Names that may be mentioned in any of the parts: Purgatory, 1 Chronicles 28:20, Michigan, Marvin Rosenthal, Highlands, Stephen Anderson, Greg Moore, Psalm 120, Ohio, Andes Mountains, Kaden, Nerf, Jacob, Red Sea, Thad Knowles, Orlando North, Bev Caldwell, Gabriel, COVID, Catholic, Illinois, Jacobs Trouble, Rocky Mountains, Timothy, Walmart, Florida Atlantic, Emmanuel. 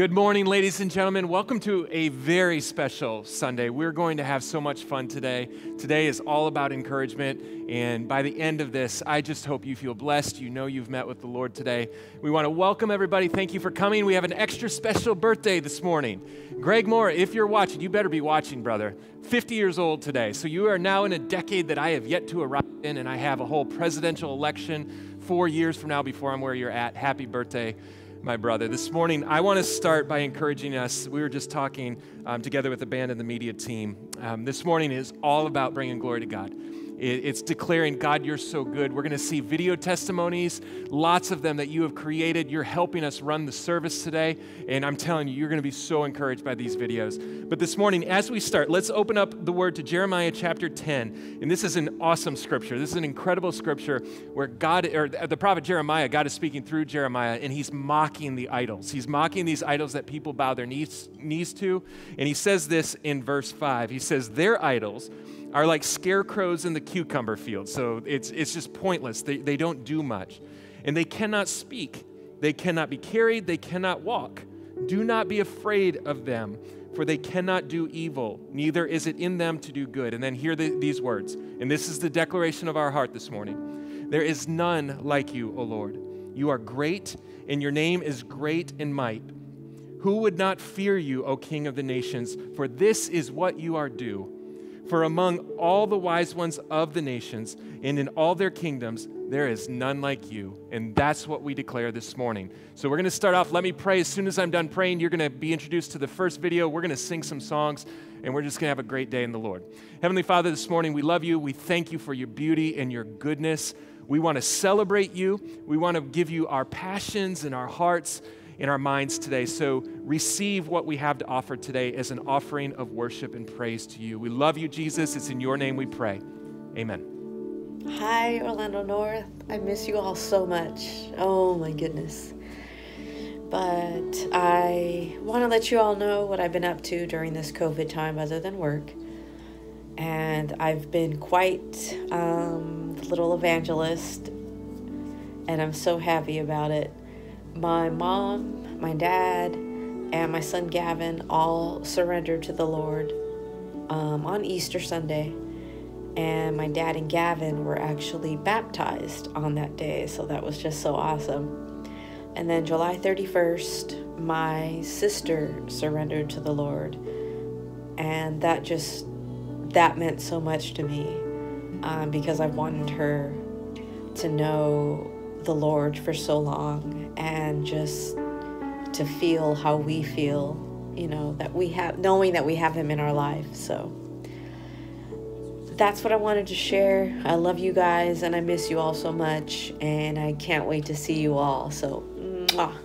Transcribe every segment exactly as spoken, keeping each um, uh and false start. Good morning, ladies and gentlemen. Welcome to a very special Sunday. We're going to have so much fun today. Today is all about encouragement, and by the end of this, I just hope you feel blessed. You know you've met with the Lord today. We want to welcome everybody. Thank you for coming. We have an extra special birthday this morning. Greg Moore, if you're watching, you better be watching, brother. fifty years old today, so you are now in a decade that I have yet to arrive in, and I have a whole presidential election four years from now before I'm where you're at. Happy birthday, my brother. This morning, I want to start by encouraging us. We were just talking um, together with the band and the media team. Um, this morning is all about bringing glory to God. It, it's declaring, God, you're so good. We're going to see video testimonies, lots of them that you have created. You're helping us run the service today, and I'm telling you, you're going to be so encouraged by these videos. But this morning, as we start, let's open up the word to Jeremiah chapter ten, and this is an awesome scripture. This is an incredible scripture where God, or the prophet Jeremiah, God is speaking through Jeremiah, and he's mocking the idols. He's mocking these idols that people bow their knees, knees to, and he says this in verse five. He says, their idols are like scarecrows in the cucumber field. So it's, it's just pointless. They, they don't do much. And they cannot speak. They cannot be carried. They cannot walk. Do not be afraid of them, for they cannot do evil. Neither is it in them to do good. And then hear the, these words. And this is the declaration of our heart this morning. There is none like you, O Lord. You are great, and your name is great in might. Who would not fear you, O King of the nations? For this is what you are due. For among all the wise ones of the nations and in all their kingdoms, there is none like you. And that's what we declare this morning. So we're going to start off. Let me pray. As soon as I'm done praying, you're going to be introduced to the first video. We're going to sing some songs, and we're just going to have a great day in the Lord. Heavenly Father, this morning, we love you. We thank you for your beauty and your goodness. We want to celebrate you. We want to give you our passions and our hearts in our minds today. So receive what we have to offer today as an offering of worship and praise to you. We love you, Jesus. It's in your name we pray. Amen. Hi, Orlando North. I miss you all so much. Oh my goodness. But I want to let you all know what I've been up to during this COVID time other than work. And I've been quite um, a little evangelist, and I'm so happy about it. My mom, my dad, and my son Gavin all surrendered to the Lord um, on Easter Sunday. And my dad and Gavin were actually baptized on that day, so that was just so awesome. And then July thirty-first, my sister surrendered to the Lord. And that just, that meant so much to me um, because I wanted her to know the Lord for so long, and just to feel how we feel, you know, that we have, knowing that we have him in our life. So that's what I wanted to share. I love you guys, and I miss you all so much, and I can't wait to see you all. So mwah.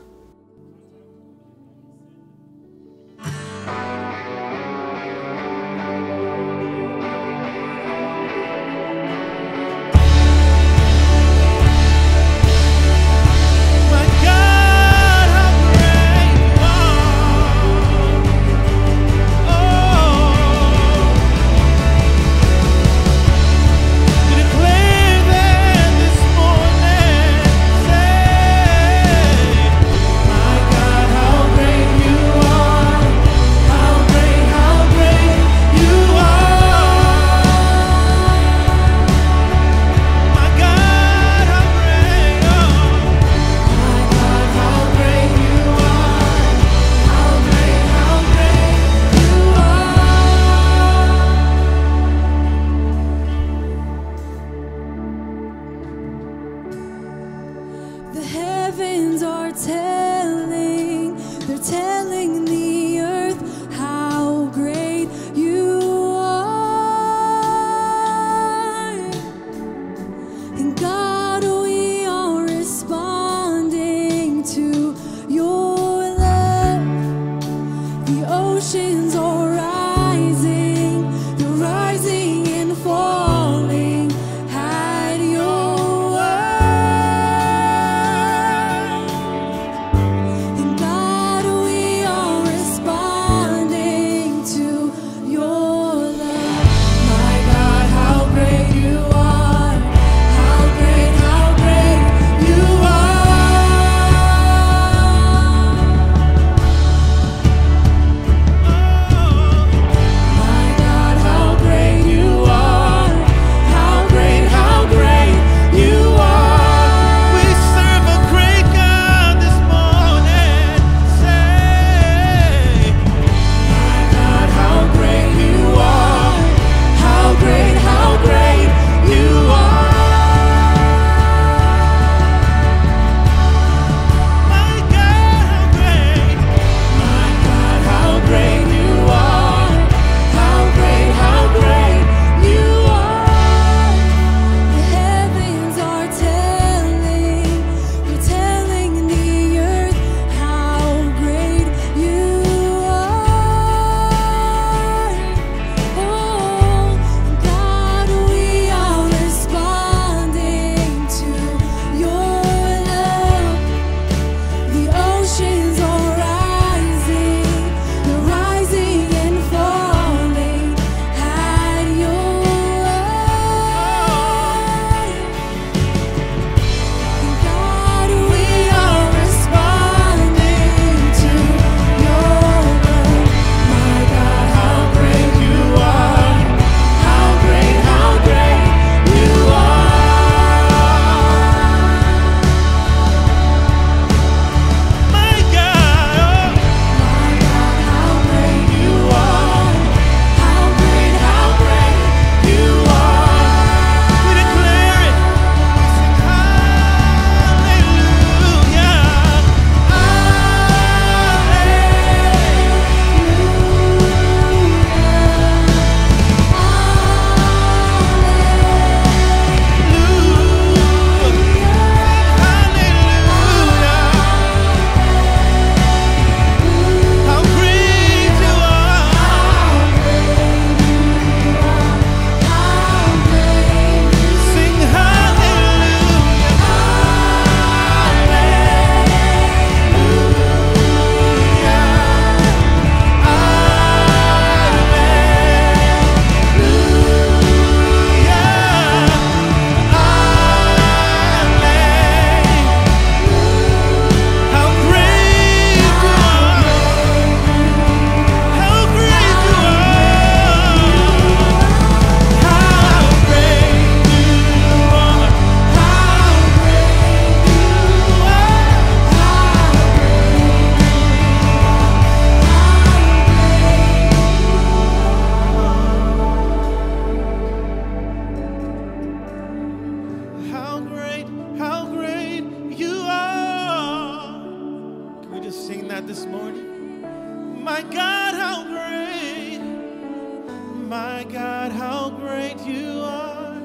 great you are,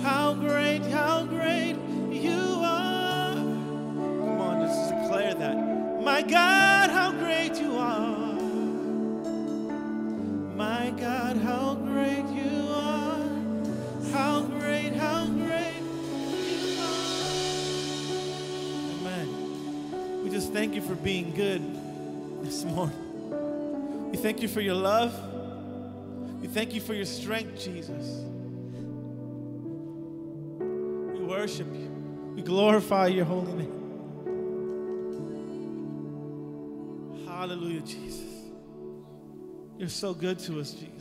how great, how great you are. Come on, let's just declare that. My God, how great you are. My God, how great you are. How great, how great you are. Amen. We just thank you for being good this morning. We thank you for your love. We thank you for your strength, Jesus. We worship you. We glorify your holy name. Hallelujah, Jesus. You're so good to us, Jesus.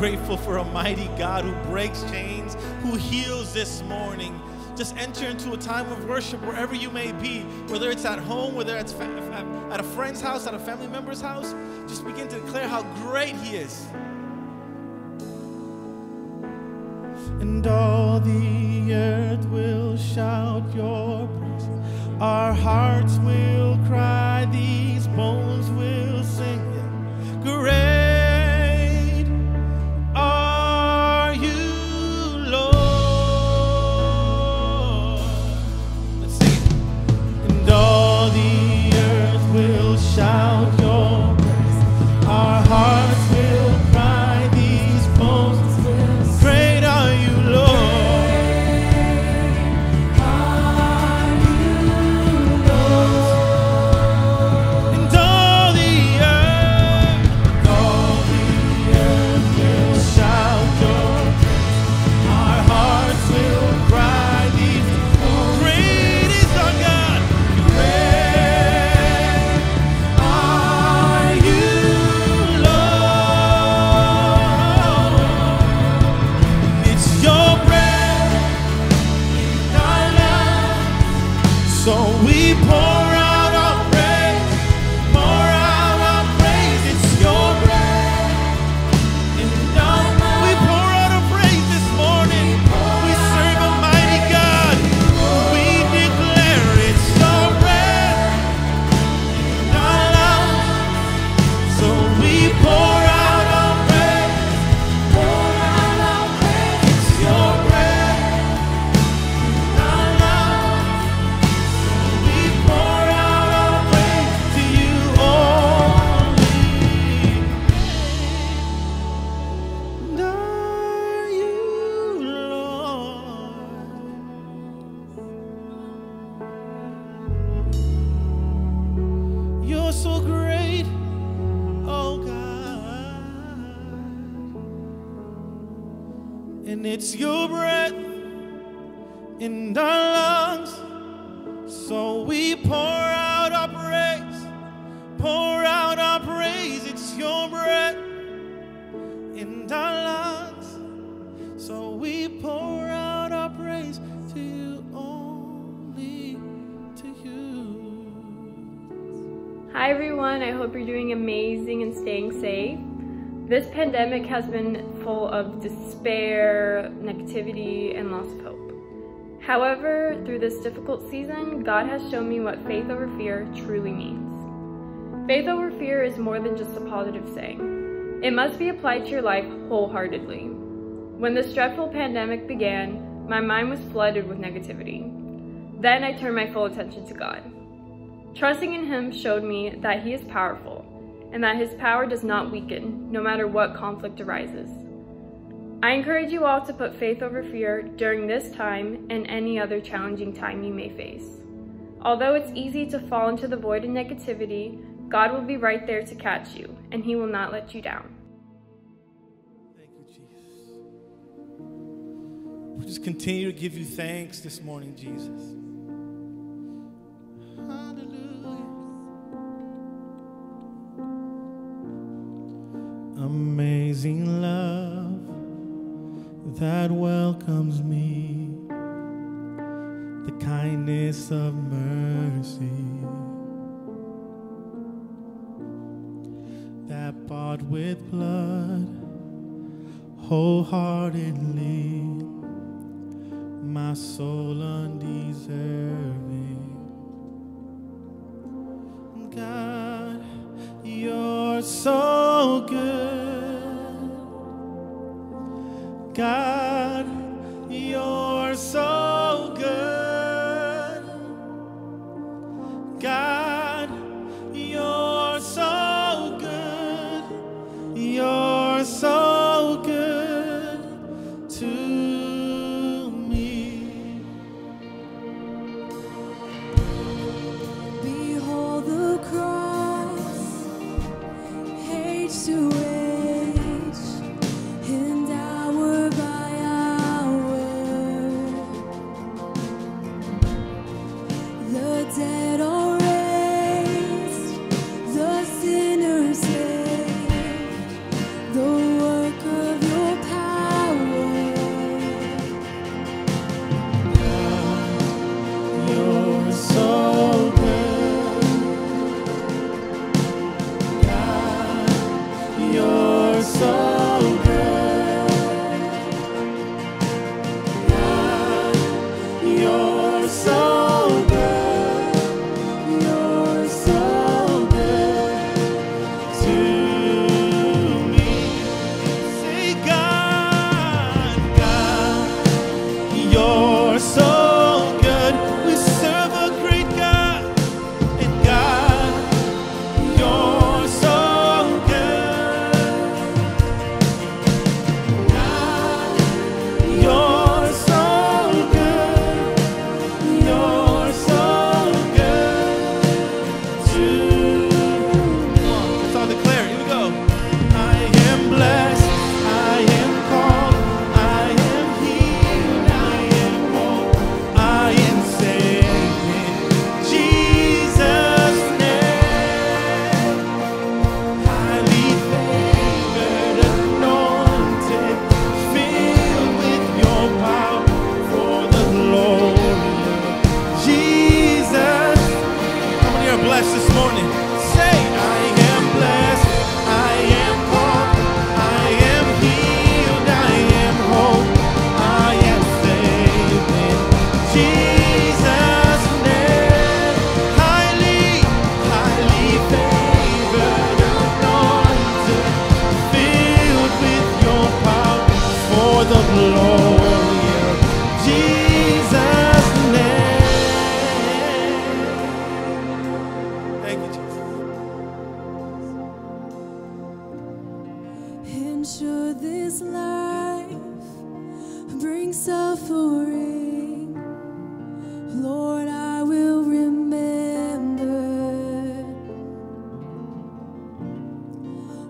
Grateful for a mighty God who breaks chains, who heals this morning. Just enter into a time of worship wherever you may be, whether it's at home, whether it's at a friend's house, at a family member's house. Just begin to declare how great He is. And all the earth will shout your praise. Our hearts will cry, these bones will sing. Great. Shout your praise, our hearts will cry, these bones will. Great are you, Lord. Are you, Lord. And all the and it's your breath in our lungs. So we pour out our praise, pour out our praise. It's your breath in our lungs. So we pour out our praise to you, only to you. Hi everyone, I hope you're doing amazing and staying safe. This pandemic has been full of despair, negativity, and loss of hope. However, through this difficult season, God has shown me what faith over fear truly means. Faith over fear is more than just a positive saying. It must be applied to your life wholeheartedly. When this dreadful pandemic began, my mind was flooded with negativity. Then I turned my full attention to God. Trusting in Him showed me that He is powerful, and that His power does not weaken, no matter what conflict arises. I encourage you all to put faith over fear during this time and any other challenging time you may face. Although it's easy to fall into the void of negativity, God will be right there to catch you, and He will not let you down. Thank you, Jesus. We just continue to give you thanks this morning, Jesus. Amazing love that welcomes me, the kindness of mercy that bought with blood wholeheartedly, my soul undeserving. God, you're so good. God, you're so good. God, you're so good. You're so good to me. Behold the cross, age to age.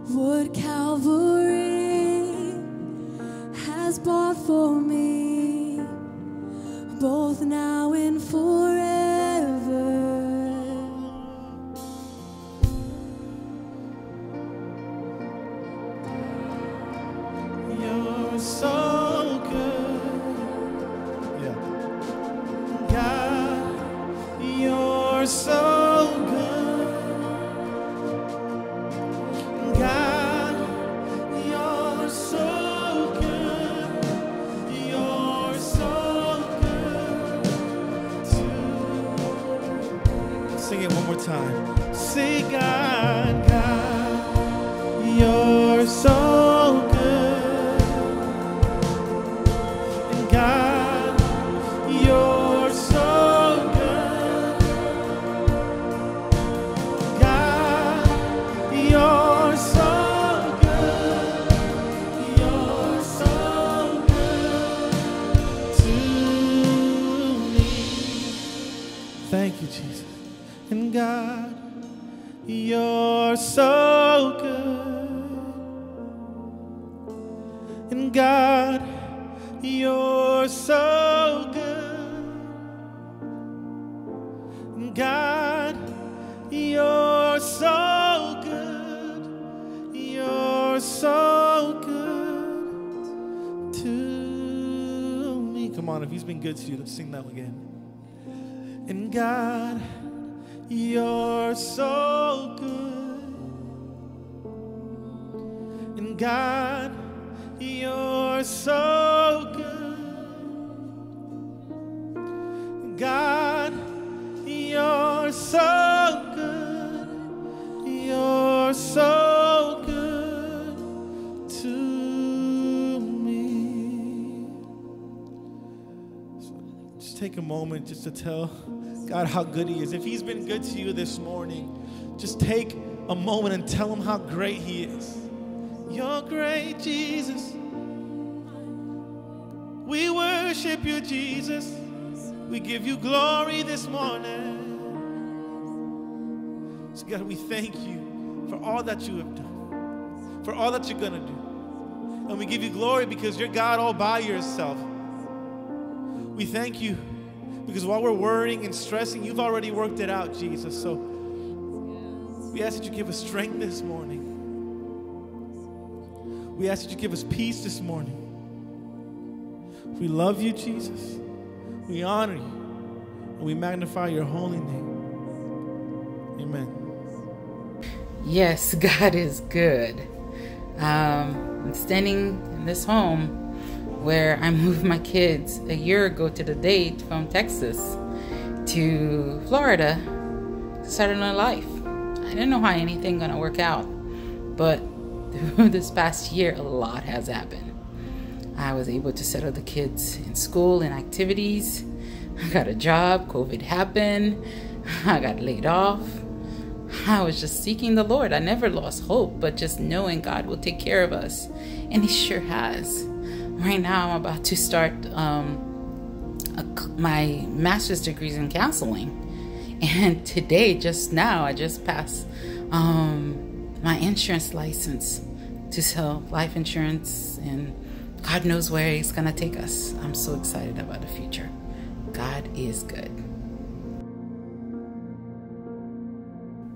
What Calvary has has bought for me, both now and forever. You're so good. Yeah. God, you're so time. Say God, God, you're so good. And God, you're so good. God, you're so good. You're so good to me. Thank you, Jesus. And God, you're so good. And God, you're so good. And God, you're so good. You're so good to me. Come on, if he's been good to you, let's sing that again. And God, you're so good. And God, you're so good. God, you're so good. You're so good to me. So just take a moment just to tell God how good he is. If he's been good to you this morning, just take a moment and tell him how great he is. You're great, Jesus. We worship you, Jesus. We give you glory this morning. So God, we thank you for all that you have done, for all that you're going to do. And we give you glory because you're God all by yourself. We thank you because while we're worrying and stressing, you've already worked it out, Jesus. So we ask that you give us strength this morning. We ask that you give us peace this morning. We love you, Jesus. We honor you. And we magnify your holy name. Amen. Yes, God is good. Um, I'm standing in this home where I moved my kids a year ago to the date from Texas to Florida to start a new life. I didn't know how anything gonna work out, but through this past year, a lot has happened. I was able to settle the kids in school and activities. I got a job, COVID happened, I got laid off. I was just seeking the Lord. I never lost hope, but just knowing God will take care of us, and he sure has. Right now, I'm about to start um, a, my master's degrees in counseling. And today, just now, I just passed um, my insurance license to sell life insurance. And God knows where he's going to take us. I'm so excited about the future. God is good.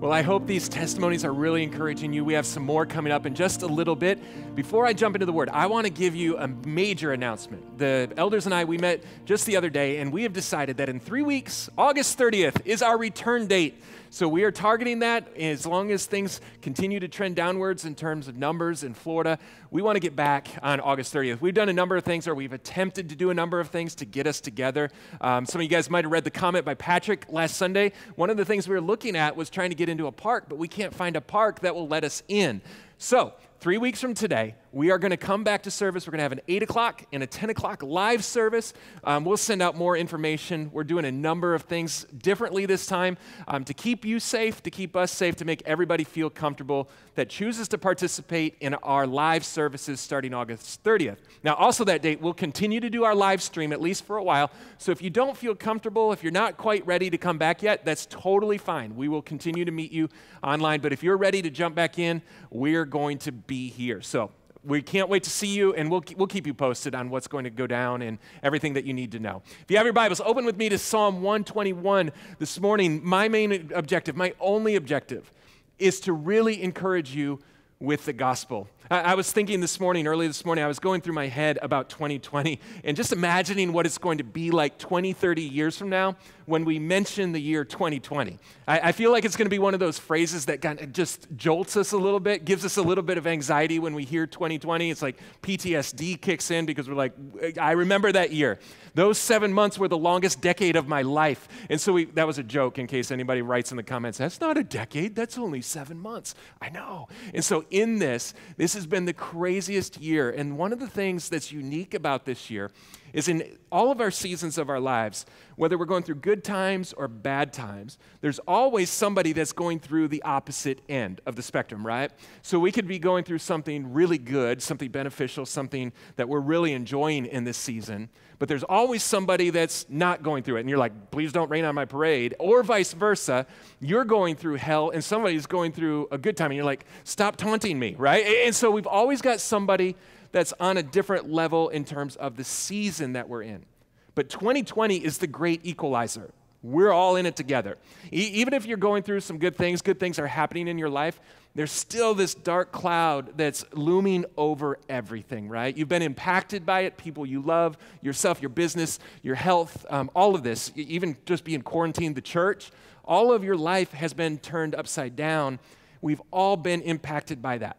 Well, I hope these testimonies are really encouraging you. We have some more coming up in just a little bit. Before I jump into the word, I want to give you a major announcement. The elders and I, we met just the other day, and we have decided that in three weeks, August thirtieth, is our return date. So we are targeting that. As long as things continue to trend downwards in terms of numbers in Florida, we want to get back on August thirtieth. We've done a number of things, or we've attempted to do a number of things to get us together. Um, some of you guys might have read the comment by Patrick last Sunday. One of the things we were looking at was trying to get into a park, but we can't find a park that will let us in. So three weeks from today, we are going to come back to service. We're going to have an eight o'clock and a ten o'clock live service. Um, we'll send out more information. We're doing a number of things differently this time um, to keep you safe, to keep us safe, to make everybody feel comfortable that chooses to participate in our live services starting August thirtieth. Now, also that date, we'll continue to do our live stream, at least for a while. So if you don't feel comfortable, if you're not quite ready to come back yet, that's totally fine. We will continue to meet you online. But if you're ready to jump back in, we're going to be here. So we can't wait to see you, and we'll, we'll keep you posted on what's going to go down and everything that you need to know. If you have your Bibles, open with me to Psalm one twenty-one this morning. My main objective, my only objective, is to really encourage you with the gospel. I, I was thinking this morning, early this morning, I was going through my head about twenty twenty and just imagining what it's going to be like twenty, thirty years from now when we mention the year twenty twenty. I, I feel like it's going to be one of those phrases that kind of just jolts us a little bit, gives us a little bit of anxiety when we hear twenty twenty. It's like P T S D kicks in because we're like, I remember that year. Those seven months were the longest decade of my life. And so we, that was a joke in case anybody writes in the comments, that's not a decade, that's only seven months. I know. And so in this, this has been the craziest year. And one of the things that's unique about this year is in all of our seasons of our lives, whether we're going through good times or bad times, there's always somebody that's going through the opposite end of the spectrum, right? So we could be going through something really good, something beneficial, something that we're really enjoying in this season, but there's always somebody that's not going through it, and you're like, please don't rain on my parade, or vice versa. You're going through hell, and somebody's going through a good time, and you're like, stop taunting me, right? And so we've always got somebody that's on a different level in terms of the season that we're in. But twenty twenty is the great equalizer. We're all in it together. E- even if you're going through some good things, good things are happening in your life, there's still this dark cloud that's looming over everything, right? You've been impacted by it, people you love, yourself, your business, your health, um, all of this, even just being quarantined, the church. All of your life has been turned upside down. We've all been impacted by that.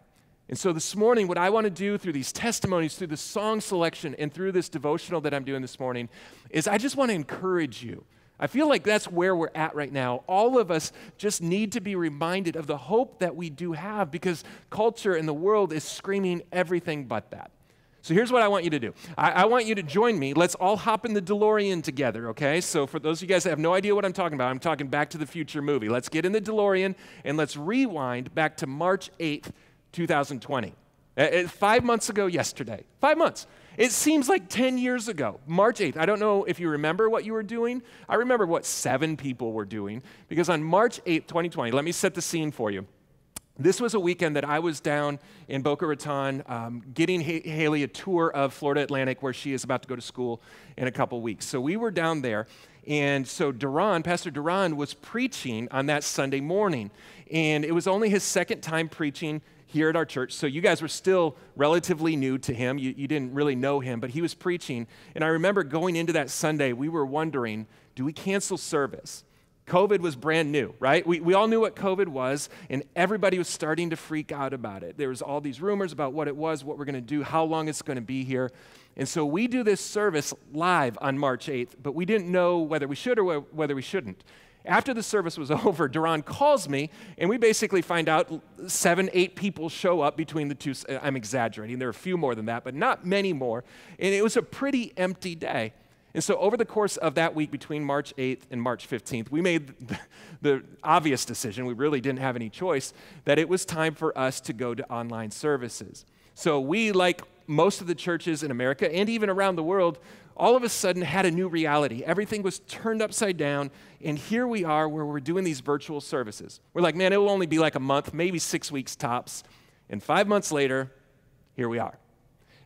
And so this morning, what I want to do through these testimonies, through the song selection, and through this devotional that I'm doing this morning is I just want to encourage you. I feel like that's where we're at right now. All of us just need to be reminded of the hope that we do have because culture and the world is screaming everything but that. So here's what I want you to do. I, I want you to join me. Let's all hop in the DeLorean together, okay? So for those of you guys that have no idea what I'm talking about, I'm talking Back to the Future movie. Let's get in the DeLorean and let's rewind back to March eighth, two thousand twenty. Uh, five months ago yesterday. Five months. It seems like ten years ago, March eighth. I don't know if you remember what you were doing. I remember what seven people were doing because on March eighth, twenty twenty, let me set the scene for you. This was a weekend that I was down in Boca Raton um, getting ha- Haley a tour of Florida Atlantic where she is about to go to school in a couple weeks. So we were down there. And so Durand, Pastor Durand was preaching on that Sunday morning. And it was only his second time preaching here at our church. So you guys were still relatively new to him. You, you didn't really know him, but he was preaching. And I remember going into that Sunday, we were wondering, do we cancel service? COVID was brand new, right? We, we all knew what COVID was, and everybody was starting to freak out about it. There was all these rumors about what it was, what we're going to do, how long it's going to be here. And so we do this service live on March eighth, but we didn't know whether we should or whether we shouldn't. After the service was over, Durand calls me, and we basically find out seven, eight people show up between the two. I'm exaggerating. There are a few more than that, but not many more. And it was a pretty empty day. And so over the course of that week between March eighth and March fifteenth, we made the, the obvious decision, we really didn't have any choice, that it was time for us to go to online services. So we, like most of the churches in America and even around the world, all of a sudden had a new reality. Everything was turned upside down, and here we are where we're doing these virtual services. We're like, man, it will only be like a month, maybe six weeks tops. And five months later, here we are.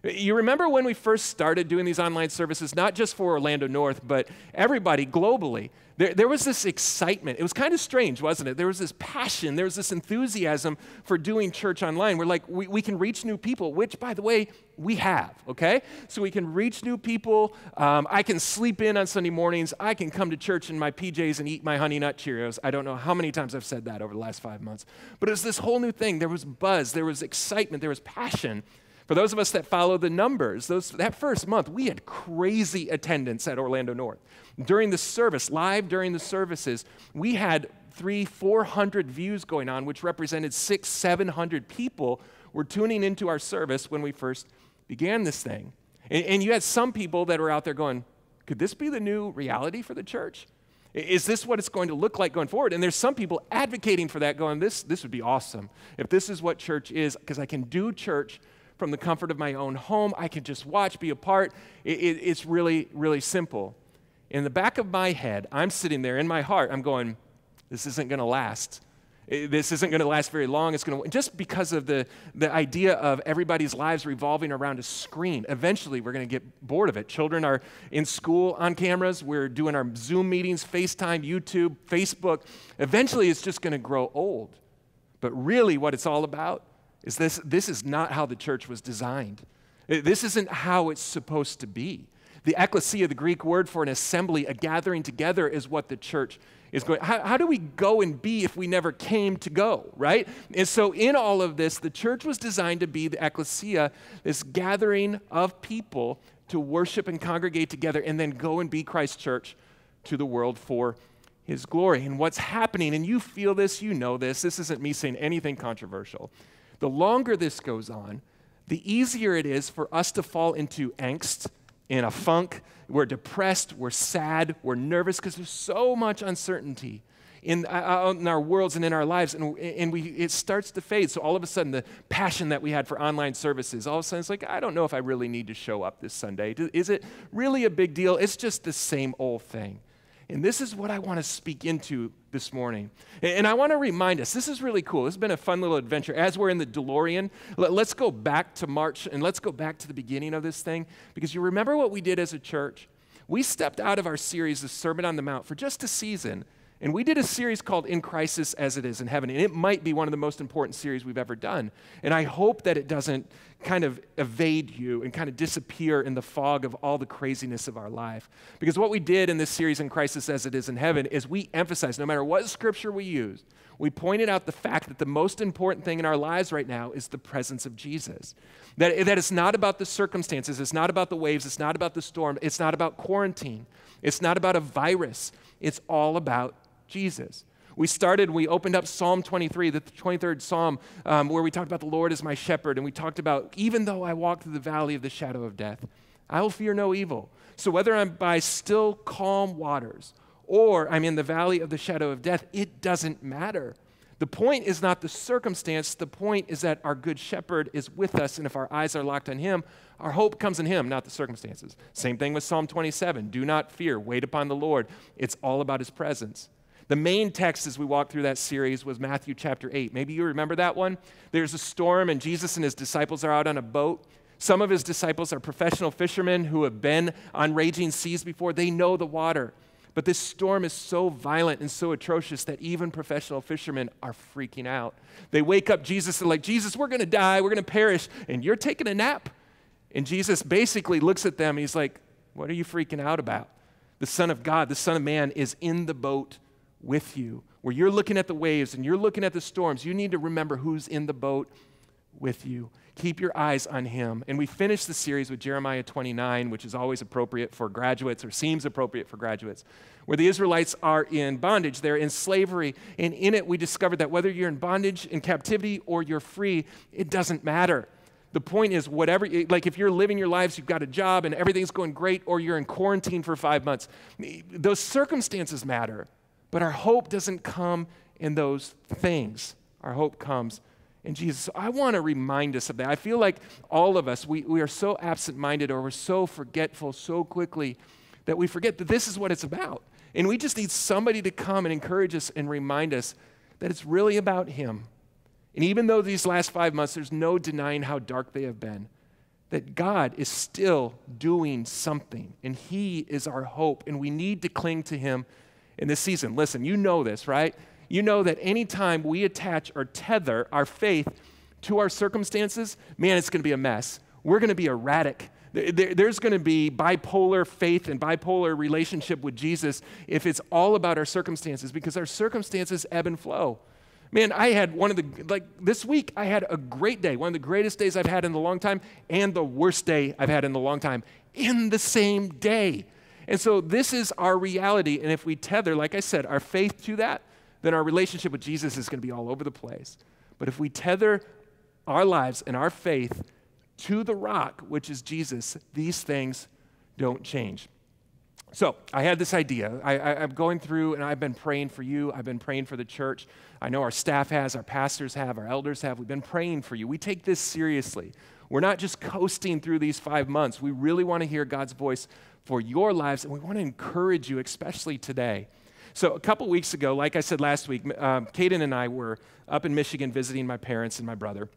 You remember when we first started doing these online services, not just for Orlando North, but everybody globally, there, there was this excitement. It was kind of strange, wasn't it? There was this passion. There was this enthusiasm for doing church online. We're like, we, we can reach new people, which, by the way, we have, okay? So we can reach new people. Um, I can sleep in on Sunday mornings. I can come to church in my P Js and eat my Honey Nut Cheerios. I don't know how many times I've said that over the last five months. But it was this whole new thing. There was buzz. There was excitement. There was passion. For those of us that follow the numbers, those, that first month, we had crazy attendance at Orlando North. During the service, live during the services, we had three, four hundred views going on, which represented six, seven hundred people were tuning into our service when we first began this thing. And, and you had some people that were out there going, could this be the new reality for the church? Is this what it's going to look like going forward? And there's some people advocating for that going, this, this would be awesome if this is what church is, because I can do church from the comfort of my own home. I can just watch, be a part. It, it, it's really, really simple. In the back of my head, I'm sitting there in my heart, I'm going, this isn't going to last. It, this isn't going to last very long. It's going to, just because of the, the idea of everybody's lives revolving around a screen. Eventually, we're going to get bored of it. Children are in school on cameras. We're doing our Zoom meetings, FaceTime, YouTube, Facebook. Eventually, it's just going to grow old. But really, what it's all about is this. This is not how the church was designed. This isn't how it's supposed to be. The ecclesia, the Greek word for an assembly, a gathering together, is what the church is going. How, how do we go and be if we never came to go, right? And so in all of this, the church was designed to be the ecclesia, this gathering of people to worship and congregate together and then go and be Christ's church to the world for his glory. And what's happening, and you feel this, you know this, this isn't me saying anything controversial. The longer this goes on, the easier it is for us to fall into angst, in a funk. We're depressed, we're sad, we're nervous, because there's so much uncertainty in, uh, in our worlds and in our lives, and, and we, it starts to fade. So all of a sudden, the passion that we had for online services, all of a sudden it's like, I don't know if I really need to show up this Sunday. Is it really a big deal? It's just the same old thing. And this is what I want to speak into this morning. And I want to remind us, this is really cool. This has been a fun little adventure. As we're in the DeLorean, let's go back to March, and let's go back to the beginning of this thing, because you remember what we did as a church? We stepped out of our series, The Sermon on the Mount, for just a season, and we did a series called In Crisis As It Is in Heaven, and it might be one of the most important series we've ever done. And I hope that it doesn't kind of evade you and kind of disappear in the fog of all the craziness of our life. Because what we did in this series, In Crisis As It Is in Heaven, is we emphasized, no matter what scripture we used, we pointed out the fact that the most important thing in our lives right now is the presence of Jesus. That, that it's not about the circumstances, it's not about the waves, it's not about the storm, it's not about quarantine, it's not about a virus, it's all about Jesus. We started, we opened up Psalm twenty-three, the twenty-third Psalm, um, where we talked about the Lord is my shepherd, and we talked about, even though I walk through the valley of the shadow of death, I will fear no evil. So whether I'm by still calm waters or I'm in the valley of the shadow of death, it doesn't matter. The point is not the circumstance. The point is that our good shepherd is with us, and if our eyes are locked on him, our hope comes in him, not the circumstances. Same thing with Psalm twenty-seven. Do not fear. Wait upon the Lord. It's all about his presence. The main text as we walked through that series was Matthew chapter eight. Maybe you remember that one. There's a storm, and Jesus and his disciples are out on a boat. Some of his disciples are professional fishermen who have been on raging seas before. They know the water. But this storm is so violent and so atrocious that even professional fishermen are freaking out. They wake up Jesus and like, Jesus, we're going to die. We're going to perish. And you're taking a nap. And Jesus basically looks at them. He's like, what are you freaking out about? The Son of God, the Son of Man is in the boat with you. Where you're looking at the waves and you're looking at the storms, you need to remember who's in the boat with you. Keep your eyes on him. And we finished the series with Jeremiah twenty-nine, which is always appropriate for graduates, or seems appropriate for graduates, where the Israelites are in bondage. They're in slavery. And in it, we discovered that whether you're in bondage, in captivity, or you're free, it doesn't matter. The point is, whatever, like if you're living your lives, you've got a job and everything's going great, or you're in quarantine for five months, those circumstances matter. But our hope doesn't come in those things. Our hope comes and Jesus. I want to remind us of that. I feel like all of us, we, we are so absent-minded, or we're so forgetful so quickly that we forget that this is what it's about. And we just need somebody to come and encourage us and remind us that it's really about him. And even though these last five months, there's no denying how dark they have been, that God is still doing something, and he is our hope, and we need to cling to him in this season. Listen, you know this, right? You know that anytime we attach or tether our faith to our circumstances, man, it's going to be a mess. We're going to be erratic. There's going to be bipolar faith and bipolar relationship with Jesus if it's all about our circumstances, because our circumstances ebb and flow. Man, I had one of the, like this week, I had a great day, one of the greatest days I've had in a long time, and the worst day I've had in a long time, in the same day. And so this is our reality, and if we tether, like I said, our faith to that, then our relationship with Jesus is going to be all over the place. But if we tether our lives and our faith to the rock, which is Jesus, these things don't change. So I had this idea. I, I, I'm going through, and I've been praying for you. I've been praying for the church. I know our staff has, our pastors have, our elders have. We've been praying for you. We take this seriously. We're not just coasting through these five months. We really want to hear God's voice for your lives, and we want to encourage you, especially today. So a couple weeks ago, like I said last week, um, Kaden and I were up in Michigan visiting my parents and my brother.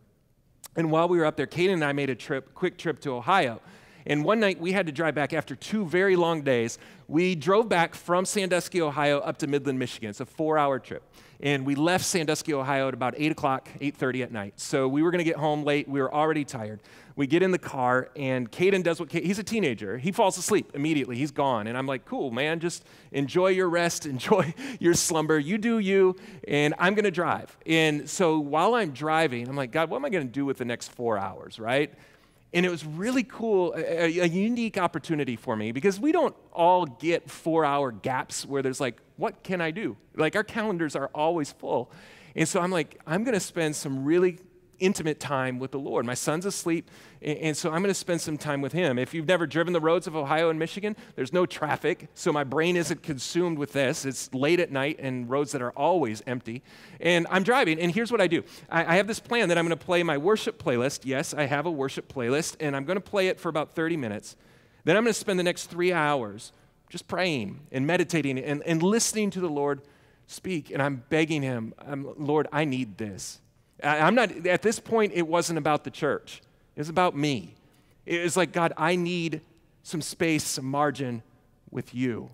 And while we were up there, Kaden and I made a trip, quick trip to Ohio. And one night we had to drive back after two very long days. We drove back from Sandusky, Ohio up to Midland, Michigan. It's a four-hour trip. And we left Sandusky, Ohio at about eight o'clock, eight thirty at night. So we were going to get home late. We were already tired. We get in the car, and Kaden does what Kaden, he's a teenager. He falls asleep immediately. He's gone. And I'm like, cool, man, just enjoy your rest. Enjoy your slumber. You do you, and I'm going to drive. And so while I'm driving, I'm like, God, what am I going to do with the next four hours, right? And it was really cool, a, a unique opportunity for me, because we don't all get four-hour gaps where there's like, what can I do? Like, our calendars are always full. And so I'm like, I'm going to spend some really intimate time with the Lord. My son's asleep, and, and so I'm going to spend some time with him. If you've never driven the roads of Ohio and Michigan, there's no traffic, so my brain isn't consumed with this. It's late at night and roads that are always empty. And I'm driving, and here's what I do. I, I have this plan that I'm going to play my worship playlist. Yes, I have a worship playlist, and I'm going to play it for about thirty minutes. Then I'm going to spend the next three hours just praying and meditating and, and listening to the Lord speak, and I'm begging him, I'm, Lord, I need this. I'm not, at this point, it wasn't about the church. It was about me. It was like, God, I need some space, some margin with you.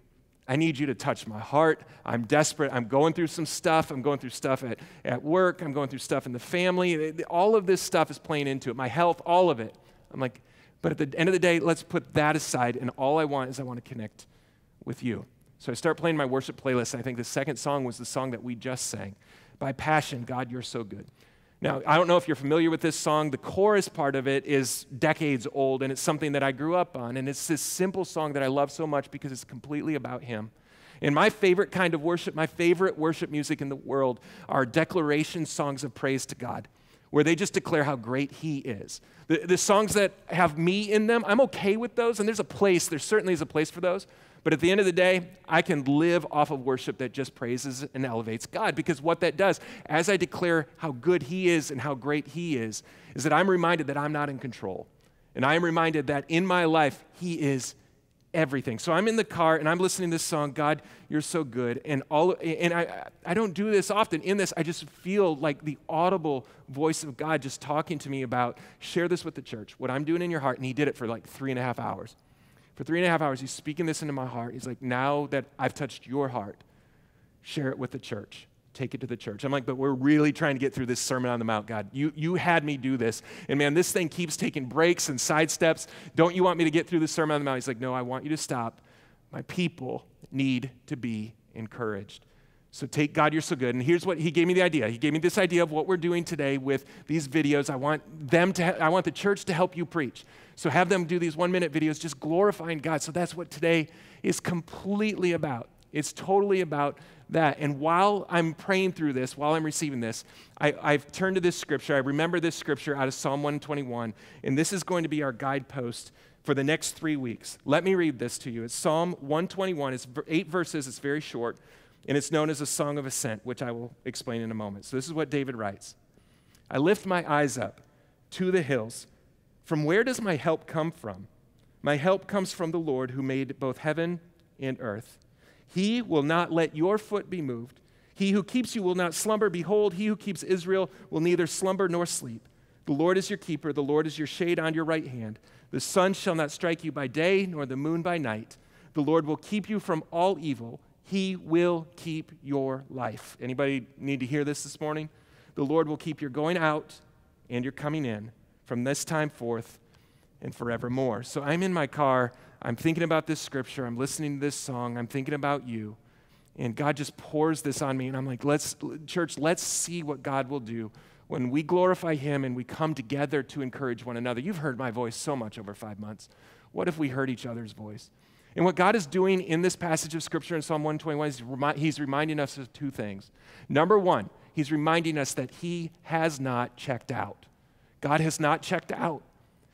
I need you to touch my heart. I'm desperate. I'm going through some stuff. I'm going through stuff at, at work. I'm going through stuff in the family. All of this stuff is playing into it. My health, all of it. I'm like, but at the end of the day, let's put that aside, and all I want is I want to connect with you. So I start playing my worship playlist, and I think the second song was the song that we just sang, By Passion, God, You're So Good. Now, I don't know if you're familiar with this song. The chorus part of it is decades old, and it's something that I grew up on, and it's this simple song that I love so much because it's completely about him. And my favorite kind of worship, my favorite worship music in the world are declaration songs of praise to God, where they just declare how great he is. The, the songs that have me in them, I'm okay with those, and there's a place, there certainly is a place for those. But at the end of the day, I can live off of worship that just praises and elevates God, because what that does, as I declare how good he is and how great he is, is that I'm reminded that I'm not in control. And I am reminded that in my life, he is everything. So I'm in the car, and I'm listening to this song, God, You're So Good. And all, and I, I don't do this often. In this, I just feel like the audible voice of God just talking to me about, share this with the church, what I'm doing in your heart. And he did it for like three and a half hours. For three and a half hours, he's speaking this into my heart. He's like, now that I've touched your heart, share it with the church. Take it to the church. I'm like, but we're really trying to get through this Sermon on the Mount, God. You, you had me do this. And man, this thing keeps taking breaks and sidesteps. Don't you want me to get through the Sermon on the Mount? He's like, no, I want you to stop. My people need to be encouraged. So take God, You're So Good. And here's what he gave me the idea. He gave me this idea of what we're doing today with these videos. I want them to, I want the church to help you preach. So have them do these one-minute videos just glorifying God. So that's what today is completely about. It's totally about that. And while I'm praying through this, while I'm receiving this, I, I've turned to this scripture. I remember this scripture out of Psalm one twenty-one. And this is going to be our guidepost for the next three weeks. Let me read this to you. It's Psalm one twenty-one. It's eight verses. It's very short. And it's known as a Song of Ascent, which I will explain in a moment. So this is what David writes. I lift my eyes up to the hills. From where does my help come from? My help comes from the Lord who made both heaven and earth. He will not let your foot be moved. He who keeps you will not slumber. Behold, he who keeps Israel will neither slumber nor sleep. The Lord is your keeper. The Lord is your shade on your right hand. The sun shall not strike you by day, nor the moon by night. The Lord will keep you from all evil. He will keep your life. Anybody need to hear this this morning? The Lord will keep your going out and your coming in from this time forth and forevermore. So I'm in my car. I'm thinking about this scripture. I'm listening to this song. I'm thinking about you. And God just pours this on me. And I'm like, let's, church, let's see what God will do when we glorify him and we come together to encourage one another. You've heard my voice so much over five months. What if we heard each other's voice? And what God is doing in this passage of Scripture in Psalm one twenty-one is remi- he's reminding us of two things. Number one, he's reminding us that he has not checked out. God has not checked out.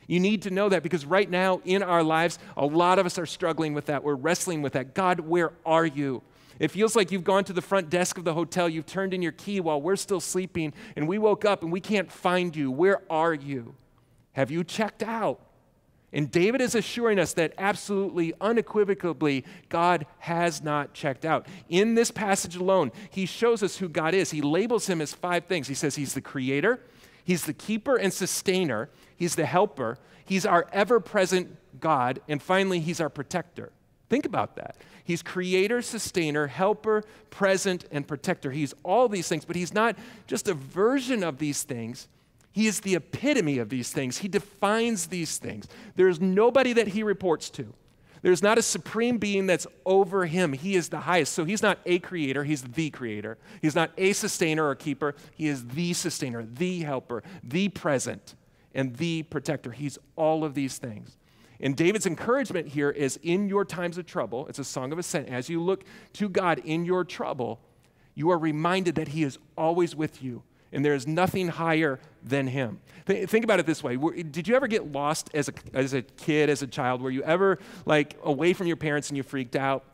You need to know that, because right now in our lives, a lot of us are struggling with that. We're wrestling with that. God, where are you? It feels like you've gone to the front desk of the hotel, you've turned in your key while we're still sleeping, and we woke up and we can't find you. Where are you? Have you checked out? And David is assuring us that absolutely, unequivocally, God has not checked out. In this passage alone, he shows us who God is. He labels him as five things. He says he's the creator, he's the keeper and sustainer, he's the helper, he's our ever-present God, and finally, he's our protector. Think about that. He's creator, sustainer, helper, present, and protector. He's all these things, but he's not just a version of these things. He is the epitome of these things. He defines these things. There's nobody that he reports to. There's not a supreme being that's over him. He is the highest. So he's not a creator, he's the creator. He's not a sustainer or keeper. He is the sustainer, the helper, the present, and the protector. He's all of these things. And David's encouragement here is, in your times of trouble, it's a song of ascent, as you look to God in your trouble, you are reminded that he is always with you. And there is nothing higher than him. Th- think about it this way. Were, did you ever get lost as a, as a kid, as a child? Were you ever like away from your parents and you freaked out?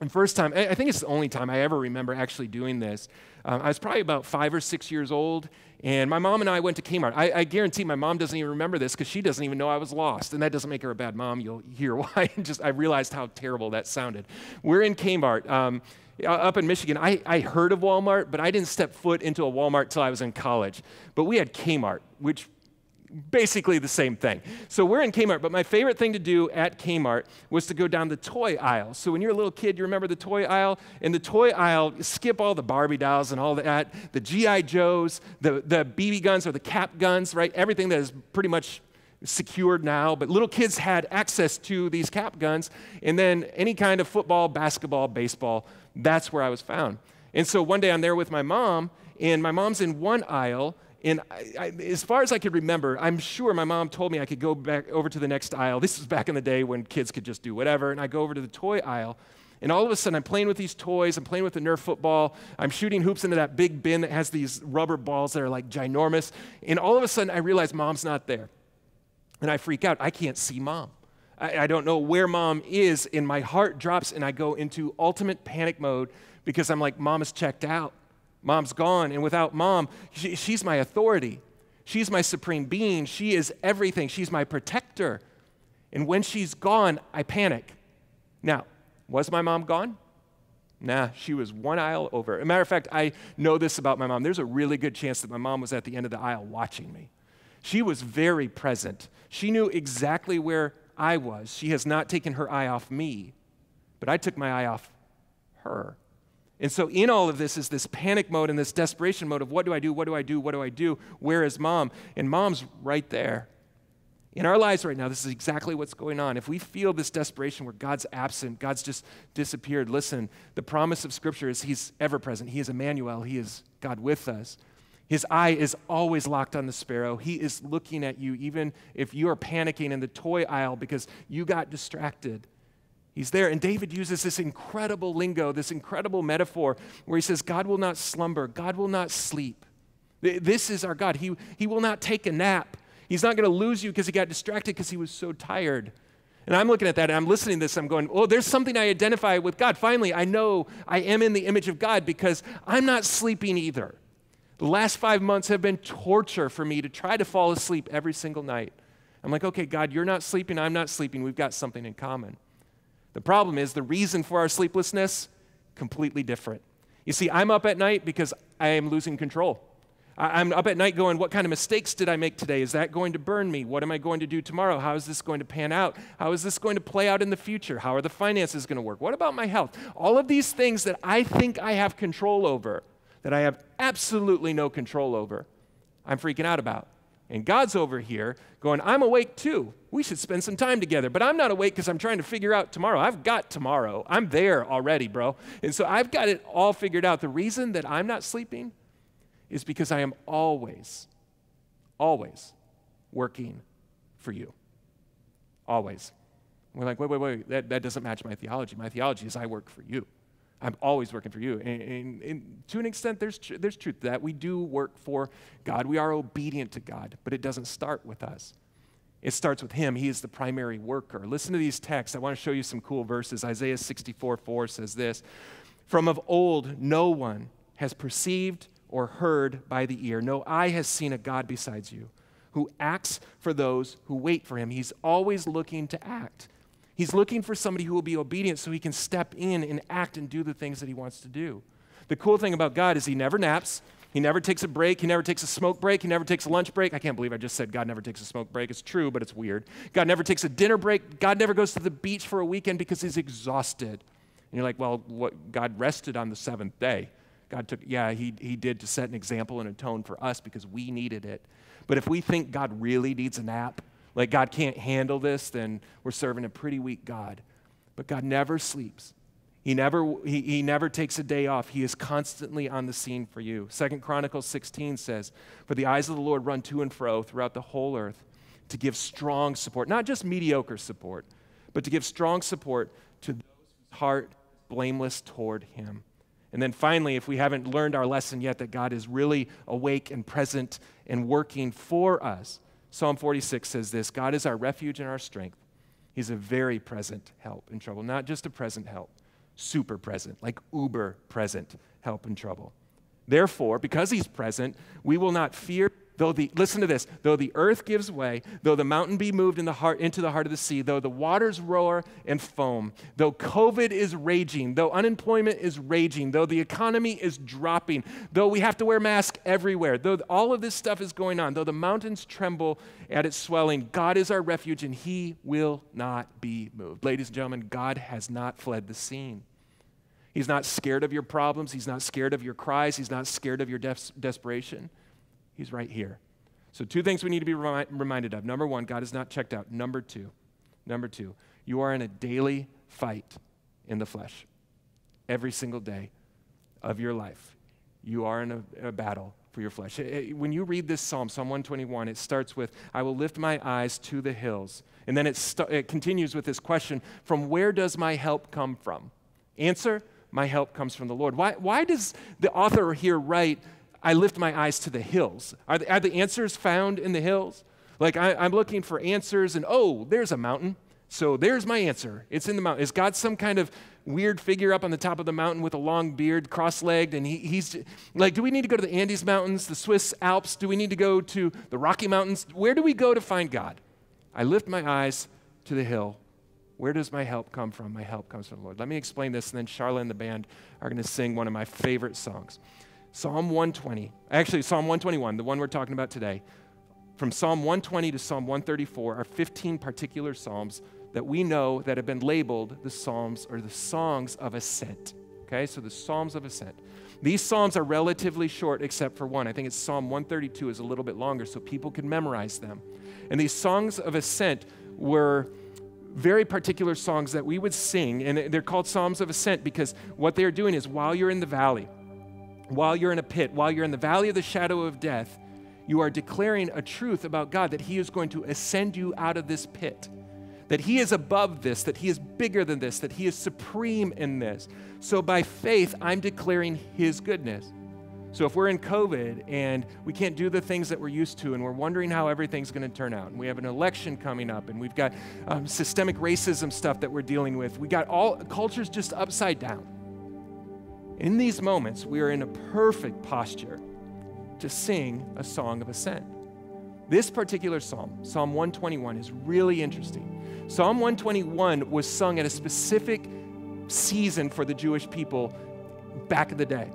And first time, I, I think it's the only time I ever remember actually doing this. Um, I was probably about five or six years old, and my mom and I went to Kmart. I, I guarantee my mom doesn't even remember this because she doesn't even know I was lost, and that doesn't make her a bad mom. You'll hear why. Just I realized how terrible that sounded. We're in Kmart. Um, Up in Michigan, I, I heard of Walmart, but I didn't step foot into a Walmart till I was in college. But we had Kmart, which basically the same thing. So we're in Kmart, but my favorite thing to do at Kmart was to go down the toy aisle. So when you're a little kid, you remember the toy aisle? And the toy aisle, skip all the Barbie dolls and all that, the G I Joes, the, the B B guns or the cap guns, right? Everything that is pretty much secured now, but little kids had access to these cap guns, and then any kind of football, basketball, baseball. That's where I was found. And so one day I'm there with my mom, and my mom's in one aisle, and I, I, as far as I could remember, I'm sure my mom told me I could go back over to the next aisle. This was back in the day when kids could just do whatever, and I go over to the toy aisle, and all of a sudden I'm playing with these toys, I'm playing with the Nerf football, I'm shooting hoops into that big bin that has these rubber balls that are like ginormous, and all of a sudden I realize Mom's not there. And I freak out. I can't see Mom. I, I don't know where Mom is, and my heart drops, and I go into ultimate panic mode because I'm like, Mom is checked out. Mom's gone, and without Mom, she, she's my authority. She's my supreme being. She is everything. She's my protector. And when she's gone, I panic. Now, was my mom gone? Nah, she was one aisle over. As a matter of fact, I know this about my mom. There's a really good chance that my mom was at the end of the aisle watching me. She was very present. She knew exactly where I was. She has not taken her eye off me, but I took my eye off her. And so in all of this is this panic mode and this desperation mode of what do I do, what do I do, what do I do, where is Mom? And Mom's right there. In our lives right now, this is exactly what's going on. If we feel this desperation where God's absent, God's just disappeared, listen, the promise of Scripture is he's ever present. He is Emmanuel. He is God with us. His eye is always locked on the sparrow. He is looking at you, even if you are panicking in the toy aisle because you got distracted. He's there. And David uses this incredible lingo, this incredible metaphor where he says, God will not slumber. God will not sleep. This is our God. He, he will not take a nap. He's not going to lose you because he got distracted because he was so tired. And I'm looking at that, and I'm listening to this, I'm going, oh, there's something I identify with God. Finally, I know I am in the image of God because I'm not sleeping either. The last five months have been torture for me to try to fall asleep every single night. I'm like, okay, God, you're not sleeping, I'm not sleeping. We've got something in common. The problem is the reason for our sleeplessness, completely different. You see, I'm up at night because I am losing control. I'm up at night going, what kind of mistakes did I make today? Is that going to burn me? What am I going to do tomorrow? How is this going to pan out? How is this going to play out in the future? How are the finances going to work? What about my health? All of these things that I think I have control over, that I have absolutely no control over, I'm freaking out about. And God's over here going, I'm awake too. We should spend some time together. But I'm not awake because I'm trying to figure out tomorrow. I've got tomorrow. I'm there already, bro. And so I've got it all figured out. The reason that I'm not sleeping is because I am always, always working for you. Always. We're like, wait, wait, wait. That, that doesn't match my theology. My theology is I work for you. I'm always working for you. And, and, and to an extent, there's, tr- there's truth to that. We do work for God. We are obedient to God, but it doesn't start with us. It starts with him. He is the primary worker. Listen to these texts. I want to show you some cool verses. Isaiah sixty-four four says this, "From of old, no one has perceived or heard by the ear. No eye has seen a God besides you, who acts for those who wait for him. He's always looking to act. He's looking for somebody who will be obedient so he can step in and act and do the things that he wants to do. The cool thing about God is he never naps. He never takes a break. He never takes a smoke break. He never takes a lunch break. I can't believe I just said God never takes a smoke break. It's true, but it's weird. God never takes a dinner break. God never goes to the beach for a weekend because he's exhausted. And you're like, well, what, God rested on the seventh day. God took, yeah, he, he did to set an example and atone for us because we needed it. But if we think God really needs a nap, like God can't handle this, then we're serving a pretty weak God. But God never sleeps. He never, he, he never takes a day off. He is constantly on the scene for you. Second Chronicles sixteen says, "For the eyes of the Lord run to and fro throughout the whole earth to give strong support," not just mediocre support, but to give strong support to those whose heart is blameless toward him. And then finally, if we haven't learned our lesson yet, that God is really awake and present and working for us. Psalm forty-six says this, "God is our refuge and our strength. He's a very present help in trouble," not just a present help. Super present, like uber present help in trouble. "Therefore, because he's present, we will not fear, though the," listen to this, "though the earth gives way, though the mountain be moved in the heart, into the heart of the sea, though the waters roar and foam, though COVID is raging, though unemployment is raging, though the economy is dropping, though we have to wear masks everywhere, though all of this stuff is going on, though the mountains tremble at its swelling, God is our refuge and he will not be moved." Ladies and gentlemen, God has not fled the scene. He's not scared of your problems. He's not scared of your cries. He's not scared of your des- desperation. He's right here. So two things we need to be remi- reminded of. Number one, God is not checked out. Number two, number two, you are in a daily fight in the flesh. Every single day of your life, you are in a, a battle for your flesh. It, it, when you read this Psalm, Psalm one twenty-one, it starts with, "I will lift my eyes to the hills." And then it, st- it continues with this question, "From where does my help come from?" Answer, my help comes from the Lord. Why, why does the author here write, "I lift my eyes to the hills"? Are the, are the answers found in the hills? Like I, I'm looking for answers and, oh, there's a mountain. So there's my answer. It's in the mountain. Is God some kind of weird figure up on the top of the mountain with a long beard, cross-legged? And he, he's like, do we need to go to the Andes Mountains, the Swiss Alps? Do we need to go to the Rocky Mountains? Where do we go to find God? I lift my eyes to the hill. Where does my help come from? My help comes from the Lord. Let me explain this, and then Charla and the band are going to sing one of my favorite songs. Psalm one twenty, actually Psalm one twenty-one, the one we're talking about today, from Psalm one twenty to Psalm one thirty-four are fifteen particular psalms that we know that have been labeled the psalms or the songs of ascent. Okay, so the psalms of ascent. These psalms are relatively short except for one. I think it's Psalm one thirty-two is a little bit longer so people can memorize them. And these songs of ascent were very particular songs that we would sing, and they're called psalms of ascent because what they're doing is while you're in the valley, while you're in a pit, while you're in the valley of the shadow of death, you are declaring a truth about God, that he is going to ascend you out of this pit, that he is above this, that he is bigger than this, that he is supreme in this. So by faith, I'm declaring his goodness. So if we're in COVID and we can't do the things that we're used to and we're wondering how everything's going to turn out and we have an election coming up and we've got um, systemic racism stuff that we're dealing with, we got all cultures just upside down. In these moments, we are in a perfect posture to sing a song of ascent. This particular psalm, Psalm one twenty-one, is really interesting. Psalm one twenty-one was sung at a specific season for the Jewish people back in the day.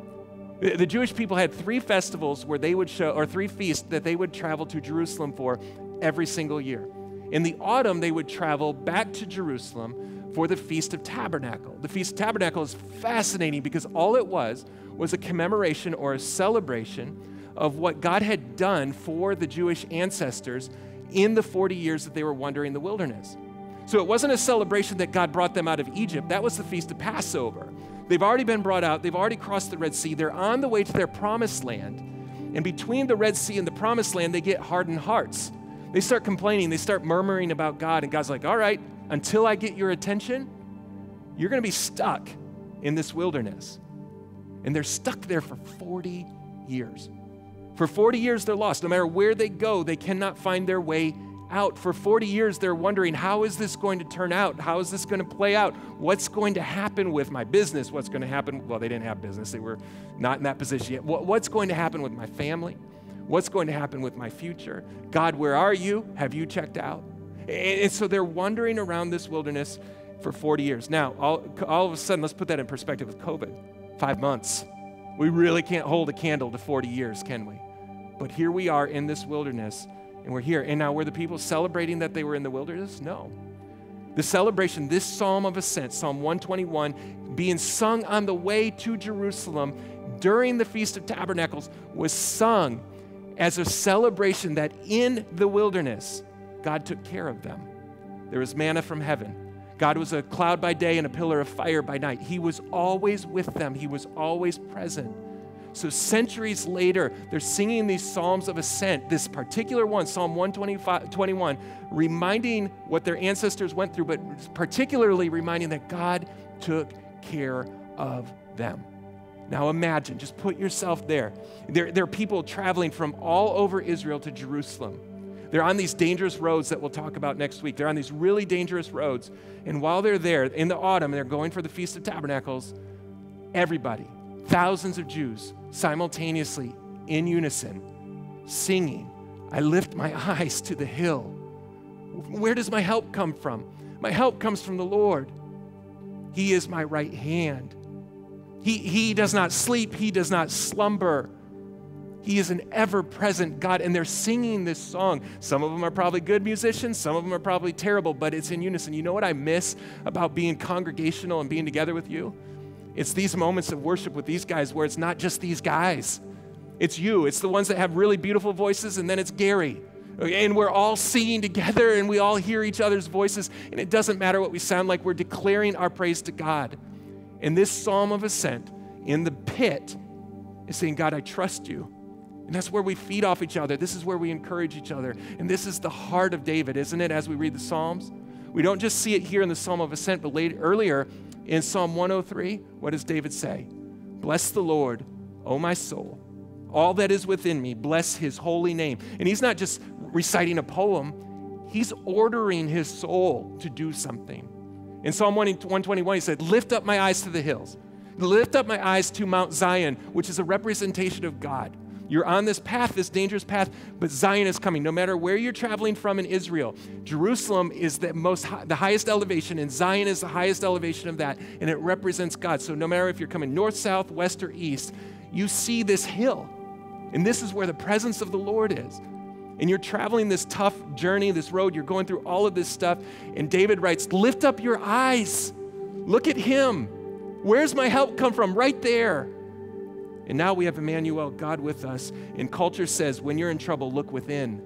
The Jewish people had three festivals where they would show, or three feasts that they would travel to Jerusalem for every single year. In the autumn, they would travel back to Jerusalem for the Feast of Tabernacle. The Feast of Tabernacle is fascinating because all it was was a commemoration or a celebration of what God had done for the Jewish ancestors in the forty years that they were wandering in the wilderness. So it wasn't a celebration that God brought them out of Egypt. That was the Feast of Passover. They've already been brought out. They've already crossed the Red Sea. They're on the way to their promised land. And between the Red Sea and the promised land, they get hardened hearts. They start complaining. They start murmuring about God. And God's like, all right, until I get your attention, you're going to be stuck in this wilderness. And they're stuck there for forty years. For forty years, they're lost. No matter where they go, they cannot find their way out. For forty years, they're wondering, how is this going to turn out? How is this going to play out? What's going to happen with my business? What's going to happen? Well, they didn't have business. They were not in that position yet. What's going to happen with my family? What's going to happen with my future? God, where are you? Have you checked out? And so they're wandering around this wilderness for forty years. Now, all, all of a sudden, let's put that in perspective with COVID. Five months. We really can't hold a candle to forty years, can we? But here we are in this wilderness, and we're here. And now, were the people celebrating that they were in the wilderness? No. The celebration, this Psalm of Ascent, Psalm one twenty-one, being sung on the way to Jerusalem during the Feast of Tabernacles, was sung as a celebration that in the wilderness, God took care of them. There was manna from heaven. God was a cloud by day and a pillar of fire by night. He was always with them. He was always present. So centuries later, they're singing these Psalms of Ascent, this particular one, Psalm one twenty-one, reminding what their ancestors went through, but particularly reminding that God took care of them. Now imagine, just put yourself there. There, there are people traveling from all over Israel to Jerusalem. They're on these dangerous roads that we'll talk about next week. They're on these really dangerous roads. And while they're there in the autumn, they're going for the Feast of Tabernacles, everybody, thousands of Jews, simultaneously, in unison, singing, I lift my eyes to the hill. Where does my help come from? My help comes from the Lord. He is my right hand. He, he does not sleep. He does not slumber. He is an ever-present God, and they're singing this song. Some of them are probably good musicians, some of them are probably terrible, but it's in unison. You know what I miss about being congregational and being together with you? It's these moments of worship with these guys where it's not just these guys. It's you. It's the ones that have really beautiful voices, and then it's Gary. And we're all singing together, and we all hear each other's voices, and it doesn't matter what we sound like. We're declaring our praise to God. And this Psalm of Ascent in the pit is saying, God, I trust you. And that's where we feed off each other. This is where we encourage each other. And this is the heart of David, isn't it, as we read the Psalms? We don't just see it here in the Psalm of Ascent, but later, earlier in Psalm one oh three, what does David say? Bless the Lord, O my soul. All that is within me, bless his holy name. And he's not just reciting a poem. He's ordering his soul to do something. In Psalm one twenty-one, he said, lift up my eyes to the hills. Lift up my eyes to Mount Zion, which is a representation of God. You're on this path, this dangerous path, but Zion is coming. No matter where you're traveling from in Israel, Jerusalem is the most, the highest elevation, and Zion is the highest elevation of that, and it represents God. So no matter if you're coming north, south, west, or east, you see this hill, and this is where the presence of the Lord is. And you're traveling this tough journey, this road, you're going through all of this stuff, and David writes, lift up your eyes. Look at him. Where's my help come from? Right there. And now we have Emmanuel, God with us. And culture says, when you're in trouble, look within.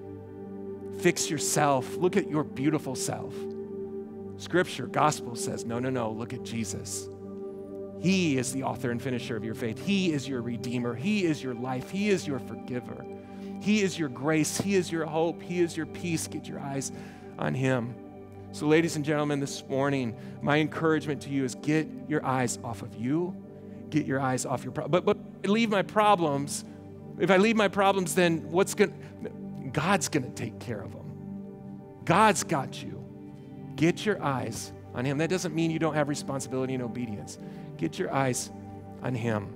Fix yourself. Look at your beautiful self. Scripture, gospel says, no, no, no, look at Jesus. He is the author and finisher of your faith. He is your redeemer. He is your life. He is your forgiver. He is your grace. He is your hope. He is your peace. Get your eyes on him. So ladies and gentlemen, this morning, my encouragement to you is get your eyes off of you. Get your eyes off your problem. But, but leave my problems. If I leave my problems, then what's going to, God's going to take care of them. God's got you. Get your eyes on him. That doesn't mean you don't have responsibility and obedience. Get your eyes on him.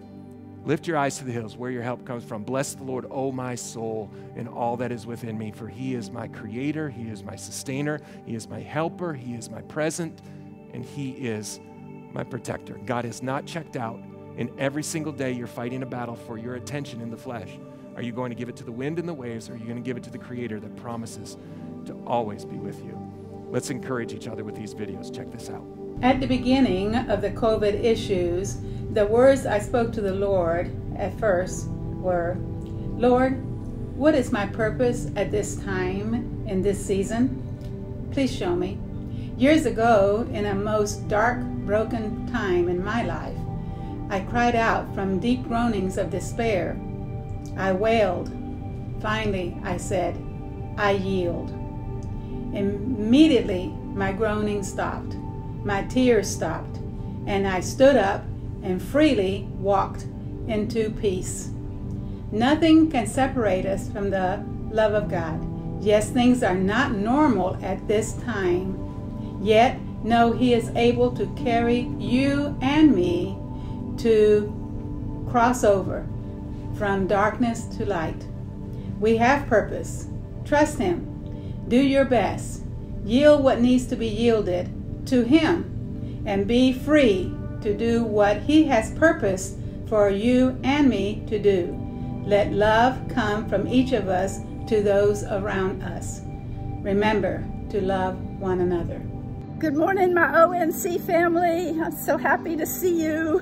Lift your eyes to the hills where your help comes from. Bless the Lord, O my soul, and all that is within me. For he is my creator. He is my sustainer. He is my helper. He is my present. And he is my protector. God is not checked out. And every single day you're fighting a battle for your attention in the flesh. Are you going to give it to the wind and the waves, or are you going to give it to the Creator that promises to always be with you? Let's encourage each other with these videos. Check this out. At the beginning of the COVID issues, the words I spoke to the Lord at first were, Lord, what is my purpose at this time in this season? Please show me. Years ago, in a most dark, broken time in my life, I cried out from deep groanings of despair. I wailed. Finally, I said, I yield. Immediately, my groaning stopped. My tears stopped, and I stood up and freely walked into peace. Nothing can separate us from the love of God. Yes, things are not normal at this time. Yet, no, He is able to carry you and me to cross over from darkness to light. We have purpose. Trust Him. Do your best. Yield what needs to be yielded to Him, and be free to do what He has purposed for you and me to do. Let love come from each of us to those around us. Remember to love one another. Good morning, my O N C family. I'm so happy to see you.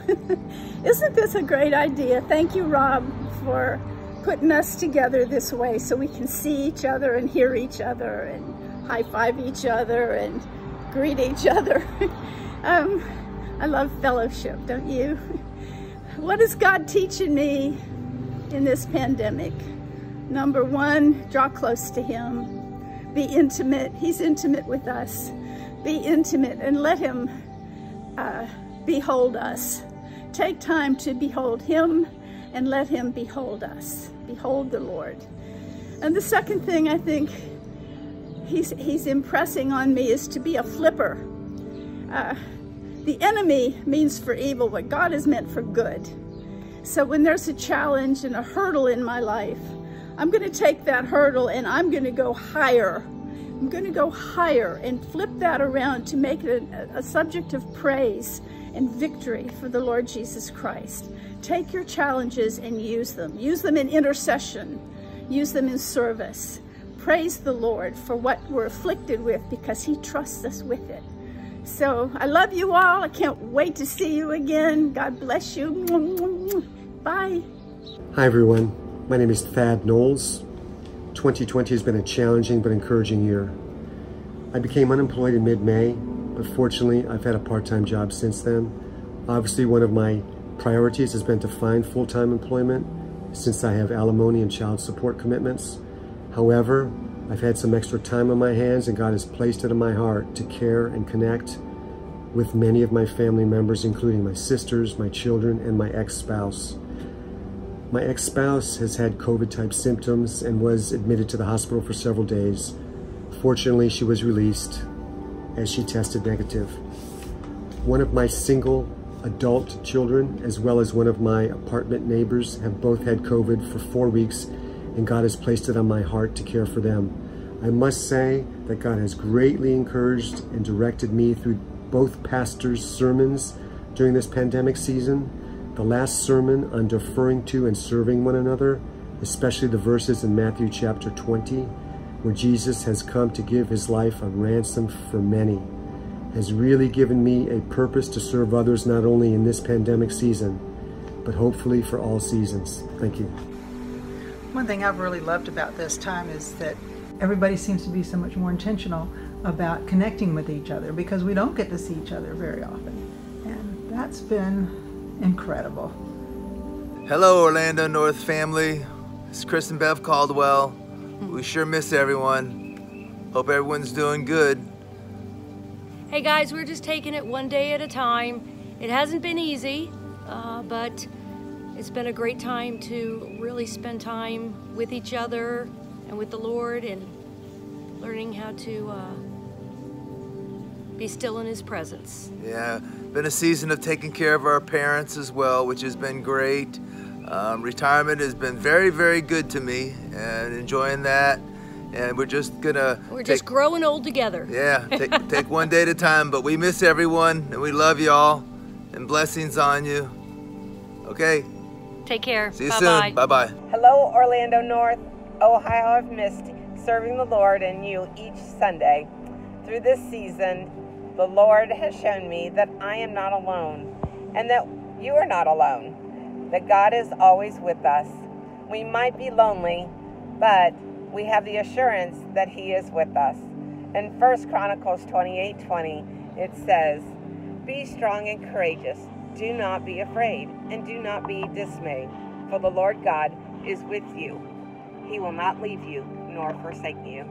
Isn't this a great idea? Thank you, Rob, for putting us together this way so we can see each other and hear each other and high-five each other and greet each other. um, I love fellowship, don't you? What is God teaching me in this pandemic? Number one, draw close to Him. Be intimate. He's intimate with us. Be intimate and let Him uh, behold us. Take time to behold Him and let Him behold us. Behold the Lord. And the second thing I think he's, he's impressing on me is to be a flipper. Uh, the enemy means for evil what God has meant for good. So when there's a challenge and a hurdle in my life, I'm going to take that hurdle and I'm going to go higher. I'm going to go higher and flip that around to make it a, a subject of praise and victory for the Lord Jesus Christ. Take your challenges and use them. Use them in intercession. Use them in service. Praise the Lord for what we're afflicted with because He trusts us with it. So I love you all. I can't wait to see you again. God bless you. Bye. Hi, everyone. My name is Thad Knowles. twenty twenty has been a challenging but encouraging year. I became unemployed in mid-May, but fortunately I've had a part-time job since then. Obviously, one of my priorities has been to find full-time employment since I have alimony and child support commitments. However, I've had some extra time on my hands and God has placed it in my heart to care and connect with many of my family members, including my sisters, my children, and my ex-spouse. My ex-spouse has had COVID-type symptoms and was admitted to the hospital for several days. Fortunately, she was released as she tested negative. One of my single adult children, as well as one of my apartment neighbors, have both had COVID for four weeks, and God has placed it on my heart to care for them. I must say that God has greatly encouraged and directed me through both pastors' sermons during this pandemic season. The last sermon on deferring to and serving one another, especially the verses in Matthew chapter twenty, where Jesus has come to give His life a ransom for many, has really given me a purpose to serve others not only in this pandemic season, but hopefully for all seasons. Thank you. One thing I've really loved about this time is that everybody seems to be so much more intentional about connecting with each other because we don't get to see each other very often. And that's been incredible. Hello, Orlando North family. It's Chris and Bev Caldwell. We sure miss everyone. Hope everyone's doing good. Hey guys, we're just taking it one day at a time. It hasn't been easy, uh, but it's been a great time to really spend time with each other and with the Lord and learning how to uh, be still in His presence. Yeah, been a season of taking care of our parents as well, which has been great. Um, retirement has been very, very good to me and enjoying that. And we're just gonna- We're take, just growing old together. Yeah, take, take one day at a time, but we miss everyone and we love y'all and blessings on you. Okay. Take care. See you bye soon. Bye-bye. Hello, Orlando North, Ohio. I've missed serving the Lord and you each Sunday. Through this season, the Lord has shown me that I am not alone and that you are not alone, that God is always with us. We might be lonely, but we have the assurance that He is with us. In First Chronicles twenty-eight twenty, it says, "Be strong and courageous. Do not be afraid and do not be dismayed, for the Lord God is with you. He will not leave you nor forsake you."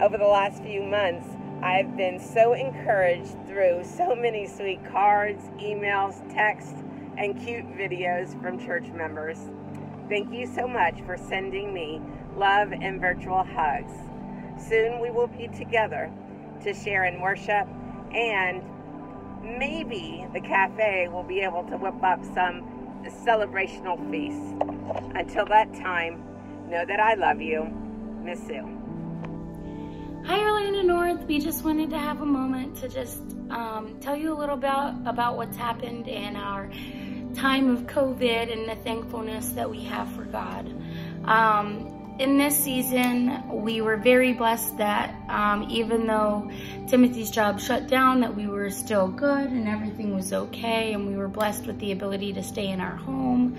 Over the last few months, I've been so encouraged through so many sweet cards, emails, texts, and cute videos from church members. Thank you so much for sending me love and virtual hugs. Soon we will be together to share in worship, and maybe the cafe will be able to whip up some celebrational feast. Until that time, Know that I love you. Miss Sue. Hi, Orlando North. We just wanted to have a moment to just um, tell you a little bit about, about what's happened in our time of COVID and the thankfulness that we have for God. Um, in this season, we were very blessed that um, even though Timothy's job shut down, that we were still good and everything was okay, and we were blessed with the ability to stay in our home.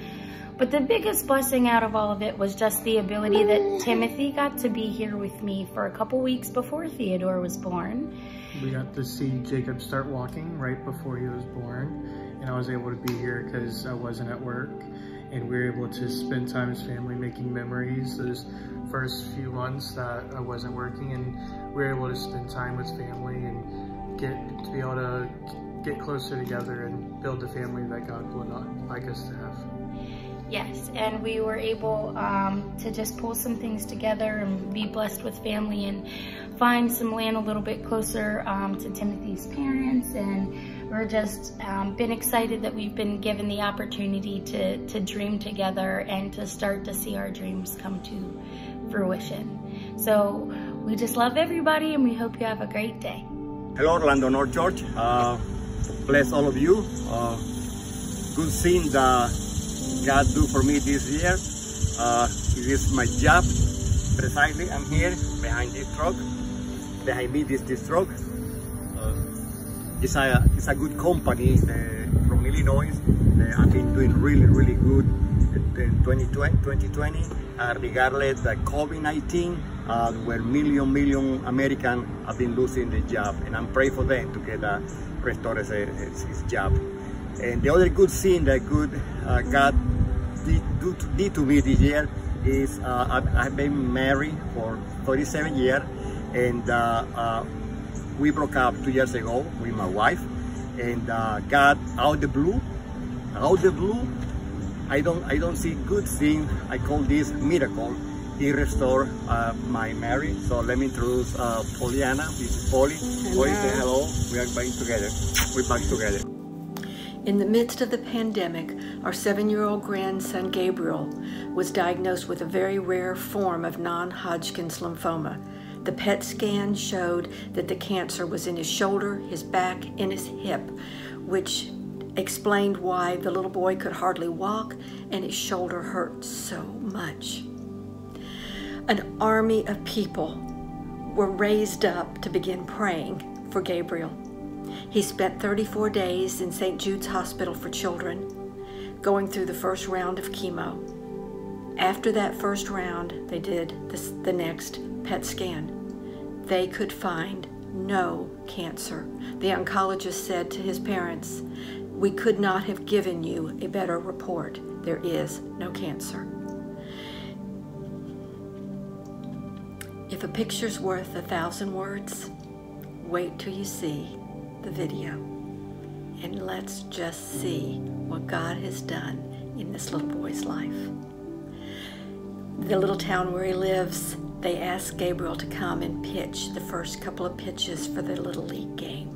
But the biggest blessing out of all of it was just the ability that Timothy got to be here with me for a couple weeks before Theodore was born. We got to see Jacob start walking right before he was born, and I was able to be here because I wasn't at work, and we were able to spend time as family making memories those first few months that I wasn't working, and we were able to spend time with family and get to be able to get closer together and build the family that God would like us to have. Yes, and we were able um, to just pull some things together and be blessed with family and find some land a little bit closer um, to Timothy's parents, and we're just um, been excited that we've been given the opportunity to, to dream together and to start to see our dreams come to fruition. So we just love everybody, and we hope you have a great day. Hello, Orlando North Church. Uh, bless all of you. Uh, good seeing the God do for me this year. Uh, it is my job. Precisely, I'm here behind this truck. Behind me is this truck. Uh, it's a it's a good company uh, from Illinois. Uh, I've been doing really really good in twenty twenty. Uh, regardless the COVID nineteen, uh, where million million Americans have been losing their job, and I'm praying for them to get a restore his job. And the other good thing that good uh, God did, do, did to me this year is uh, I've, I've been married for thirty-seven years, and uh, uh, we broke up two years ago with my wife, and uh, God out the blue, out the blue, I don't I don't see good thing. I call this miracle. He restored uh, my marriage. So let me introduce uh, Pollyanna. This is Polly. Polly, say hello. We are back together. We're back together. In the midst of the pandemic, our seven-year-old grandson Gabriel was diagnosed with a very rare form of non-Hodgkin's lymphoma. The P E T scan showed that the cancer was in his shoulder, his back, and his hip, which explained why the little boy could hardly walk and his shoulder hurt so much. An army of people were raised up to begin praying for Gabriel. He spent thirty-four days in Saint Jude's Hospital for Children, going through the first round of chemo. After that first round, they did this, the next P E T scan. They could find no cancer. The oncologist said to his parents, "We could not have given you a better report. There is no cancer." If a picture's worth a thousand words, wait till you see the video, and let's just see what God has done in this little boy's life. The little town where he lives, they asked Gabriel to come and pitch the first couple of pitches for the Little League game.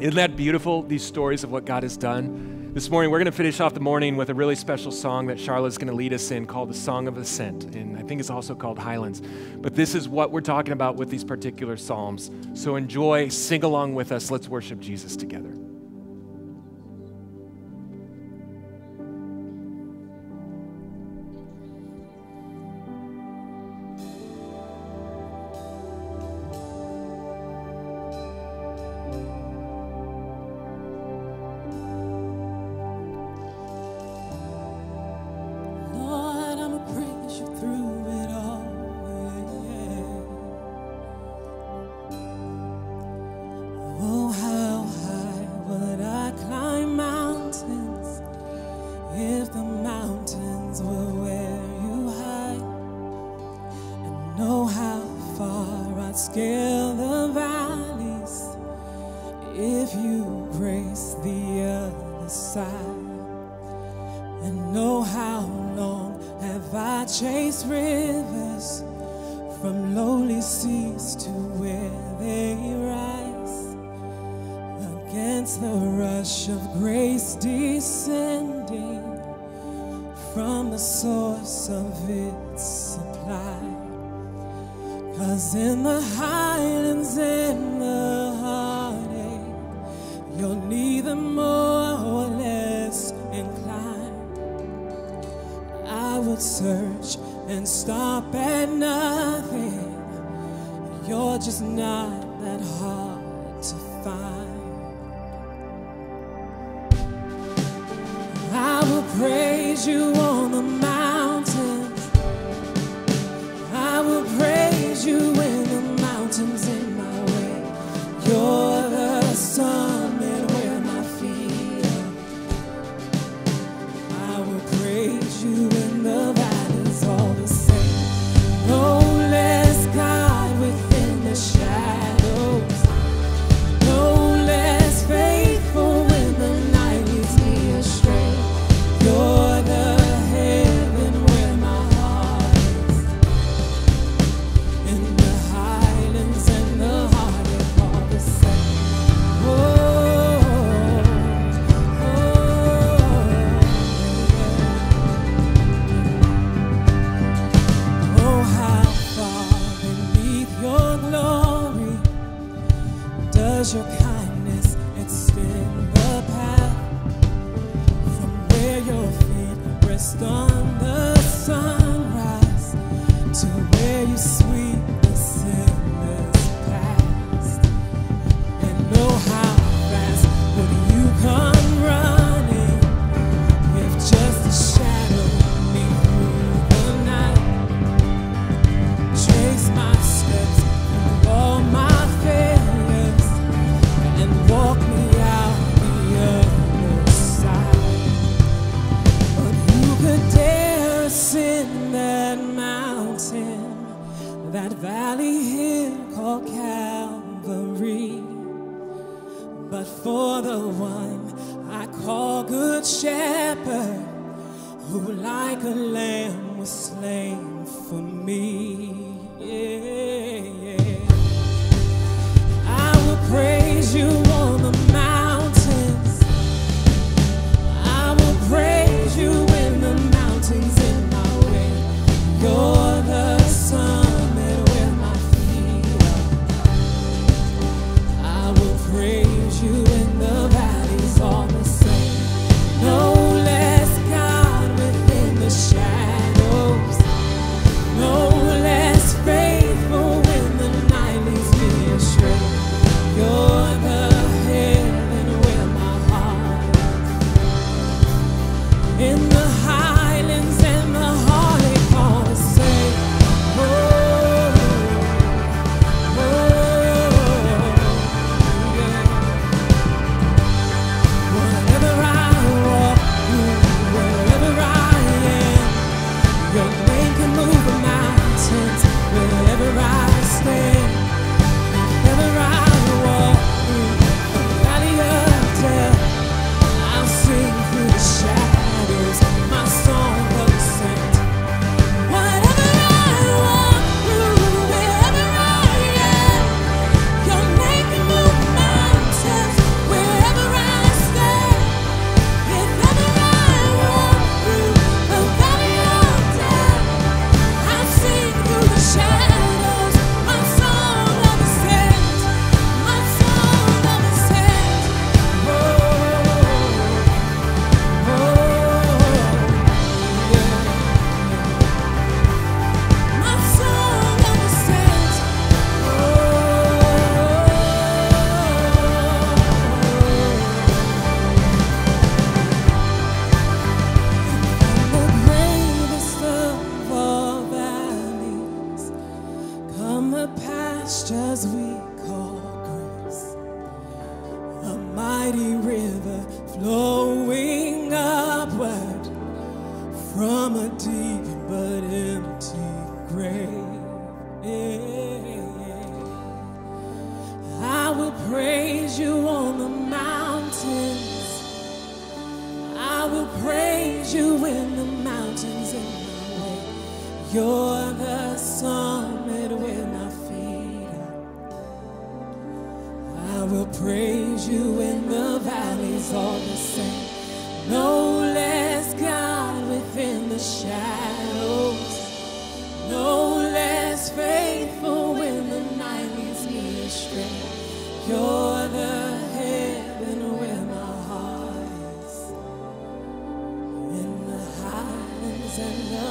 Isn't that beautiful, these stories of what God has done? This morning, we're going to finish off the morning with a really special song that Charlotte's going to lead us in called The Song of Ascent, and I think it's also called Highlands. But this is what we're talking about with these particular psalms. So enjoy, sing along with us. Let's worship Jesus together. you grace the other side. And oh, how long have I chased rivers from lowly seas to where they rise? Against the rush of grace descending from the source of its supply. 'Cause in the highlands and the heartache, you're neither more or less inclined. I would search and stop at nothing. You're just not that hard to find. I will praise you on the mountains. I will praise you when the mountains in my way. You're the summit where my feet are. I will praise you in the valleys all the same. No less God within the shadows. No less faithful when the night leads me astray. You're the heaven where my heart is. In the highlands and the heartache all the same. Oh, oh, oh, how far beneath your glory does your kindness extend the path from where your feet rest on the sunrise to where you sweep the sinless past? And oh, how fast would you come running if just a shadow of me through the night? Trace my steps through all my failures and walk me out the other side. But who could dare ascend that mountain, that valley hill called Calvary? But for the one I call Good Shepherd, who like a lamb was slain for me, yeah, yeah. I will praise you on the mountains. I will praise you when the mountains in my way. You're the summit where my feet are. I will praise you in the valleys all the same. No less God within the shadows. No less faithful when the night leads me astray. You're the heaven where my heart is. In the highlands and the heartache all the same. Oh, oh, yeah. Wherever I walk, wherever I am, your name can move the mountains. Wherever I stand, wherever I walk through the valley of death, I'll sing through the shadows my song of ascent. Whatever I walk through, wherever I am, your name can move mountains. Wherever I stand, wherever I walk through the valley of death, I'll sing through the shadows my song of ascent, my song of ascent. Oh, oh, yeah. My song of ascent. Oh, the bravest of all valleys come the pastures we call grace. A mighty river flowing upward from a deep but empty grave. I will praise you on the mountain. You're the summit when my feet are. I will praise you in the valleys all the same. No less God within the shadows. No less faithful when the night leads me astray. You're the heaven where my heart is. In the highlands and the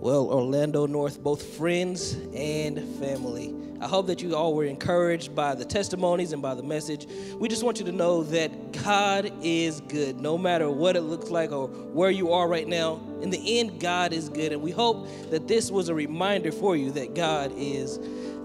well, Orlando North, both friends and family, I hope that you all were encouraged by the testimonies and by the message. We just want you to know that God is good, no matter what it looks like or where you are right now. In the end, God is good, and we hope that this was a reminder for you that God is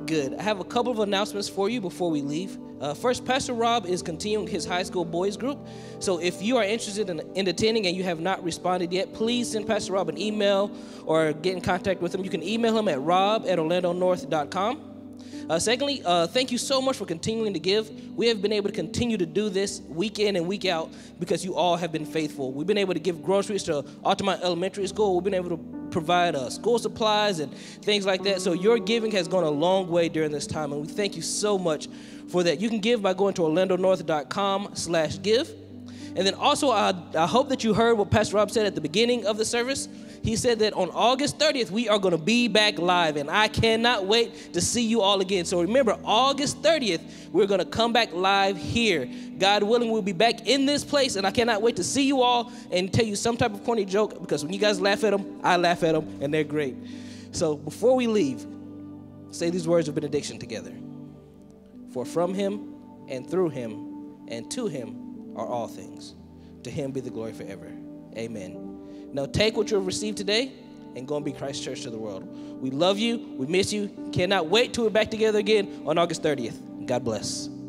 good. I have a couple of announcements for you before we leave. Uh, first, Pastor Rob is continuing his high school boys group. So if you are interested in, in attending and you have not responded yet, please send Pastor Rob an email or get in contact with him. You can email him at rob at orlando north dot com. Uh, secondly, uh, thank you so much for continuing to give. We have been able to continue to do this week in and week out because you all have been faithful. We've been able to give groceries to Altamont Elementary School. We've been able to provide uh, school supplies and things like that. So your giving has gone a long way during this time, and we thank you so much for that. You can give by going to orlando north dot com slash give. And then also, I, I hope that you heard what Pastor Rob said at the beginning of the service. He said that on August thirtieth, we are going to be back live, and I cannot wait to see you all again. So remember, August thirtieth, we're going to come back live here. God willing, we'll be back in this place, and I cannot wait to see you all and tell you some type of corny joke, because when you guys laugh at them, I laugh at them, and they're great. So before we leave, say these words of benediction together. For from him and through him and to him are all things. To him be the glory forever. Amen. Now take what you have received today and go and be Christ Church to the world. We love you. We miss you. Cannot wait till we're back together again on August thirtieth. God bless.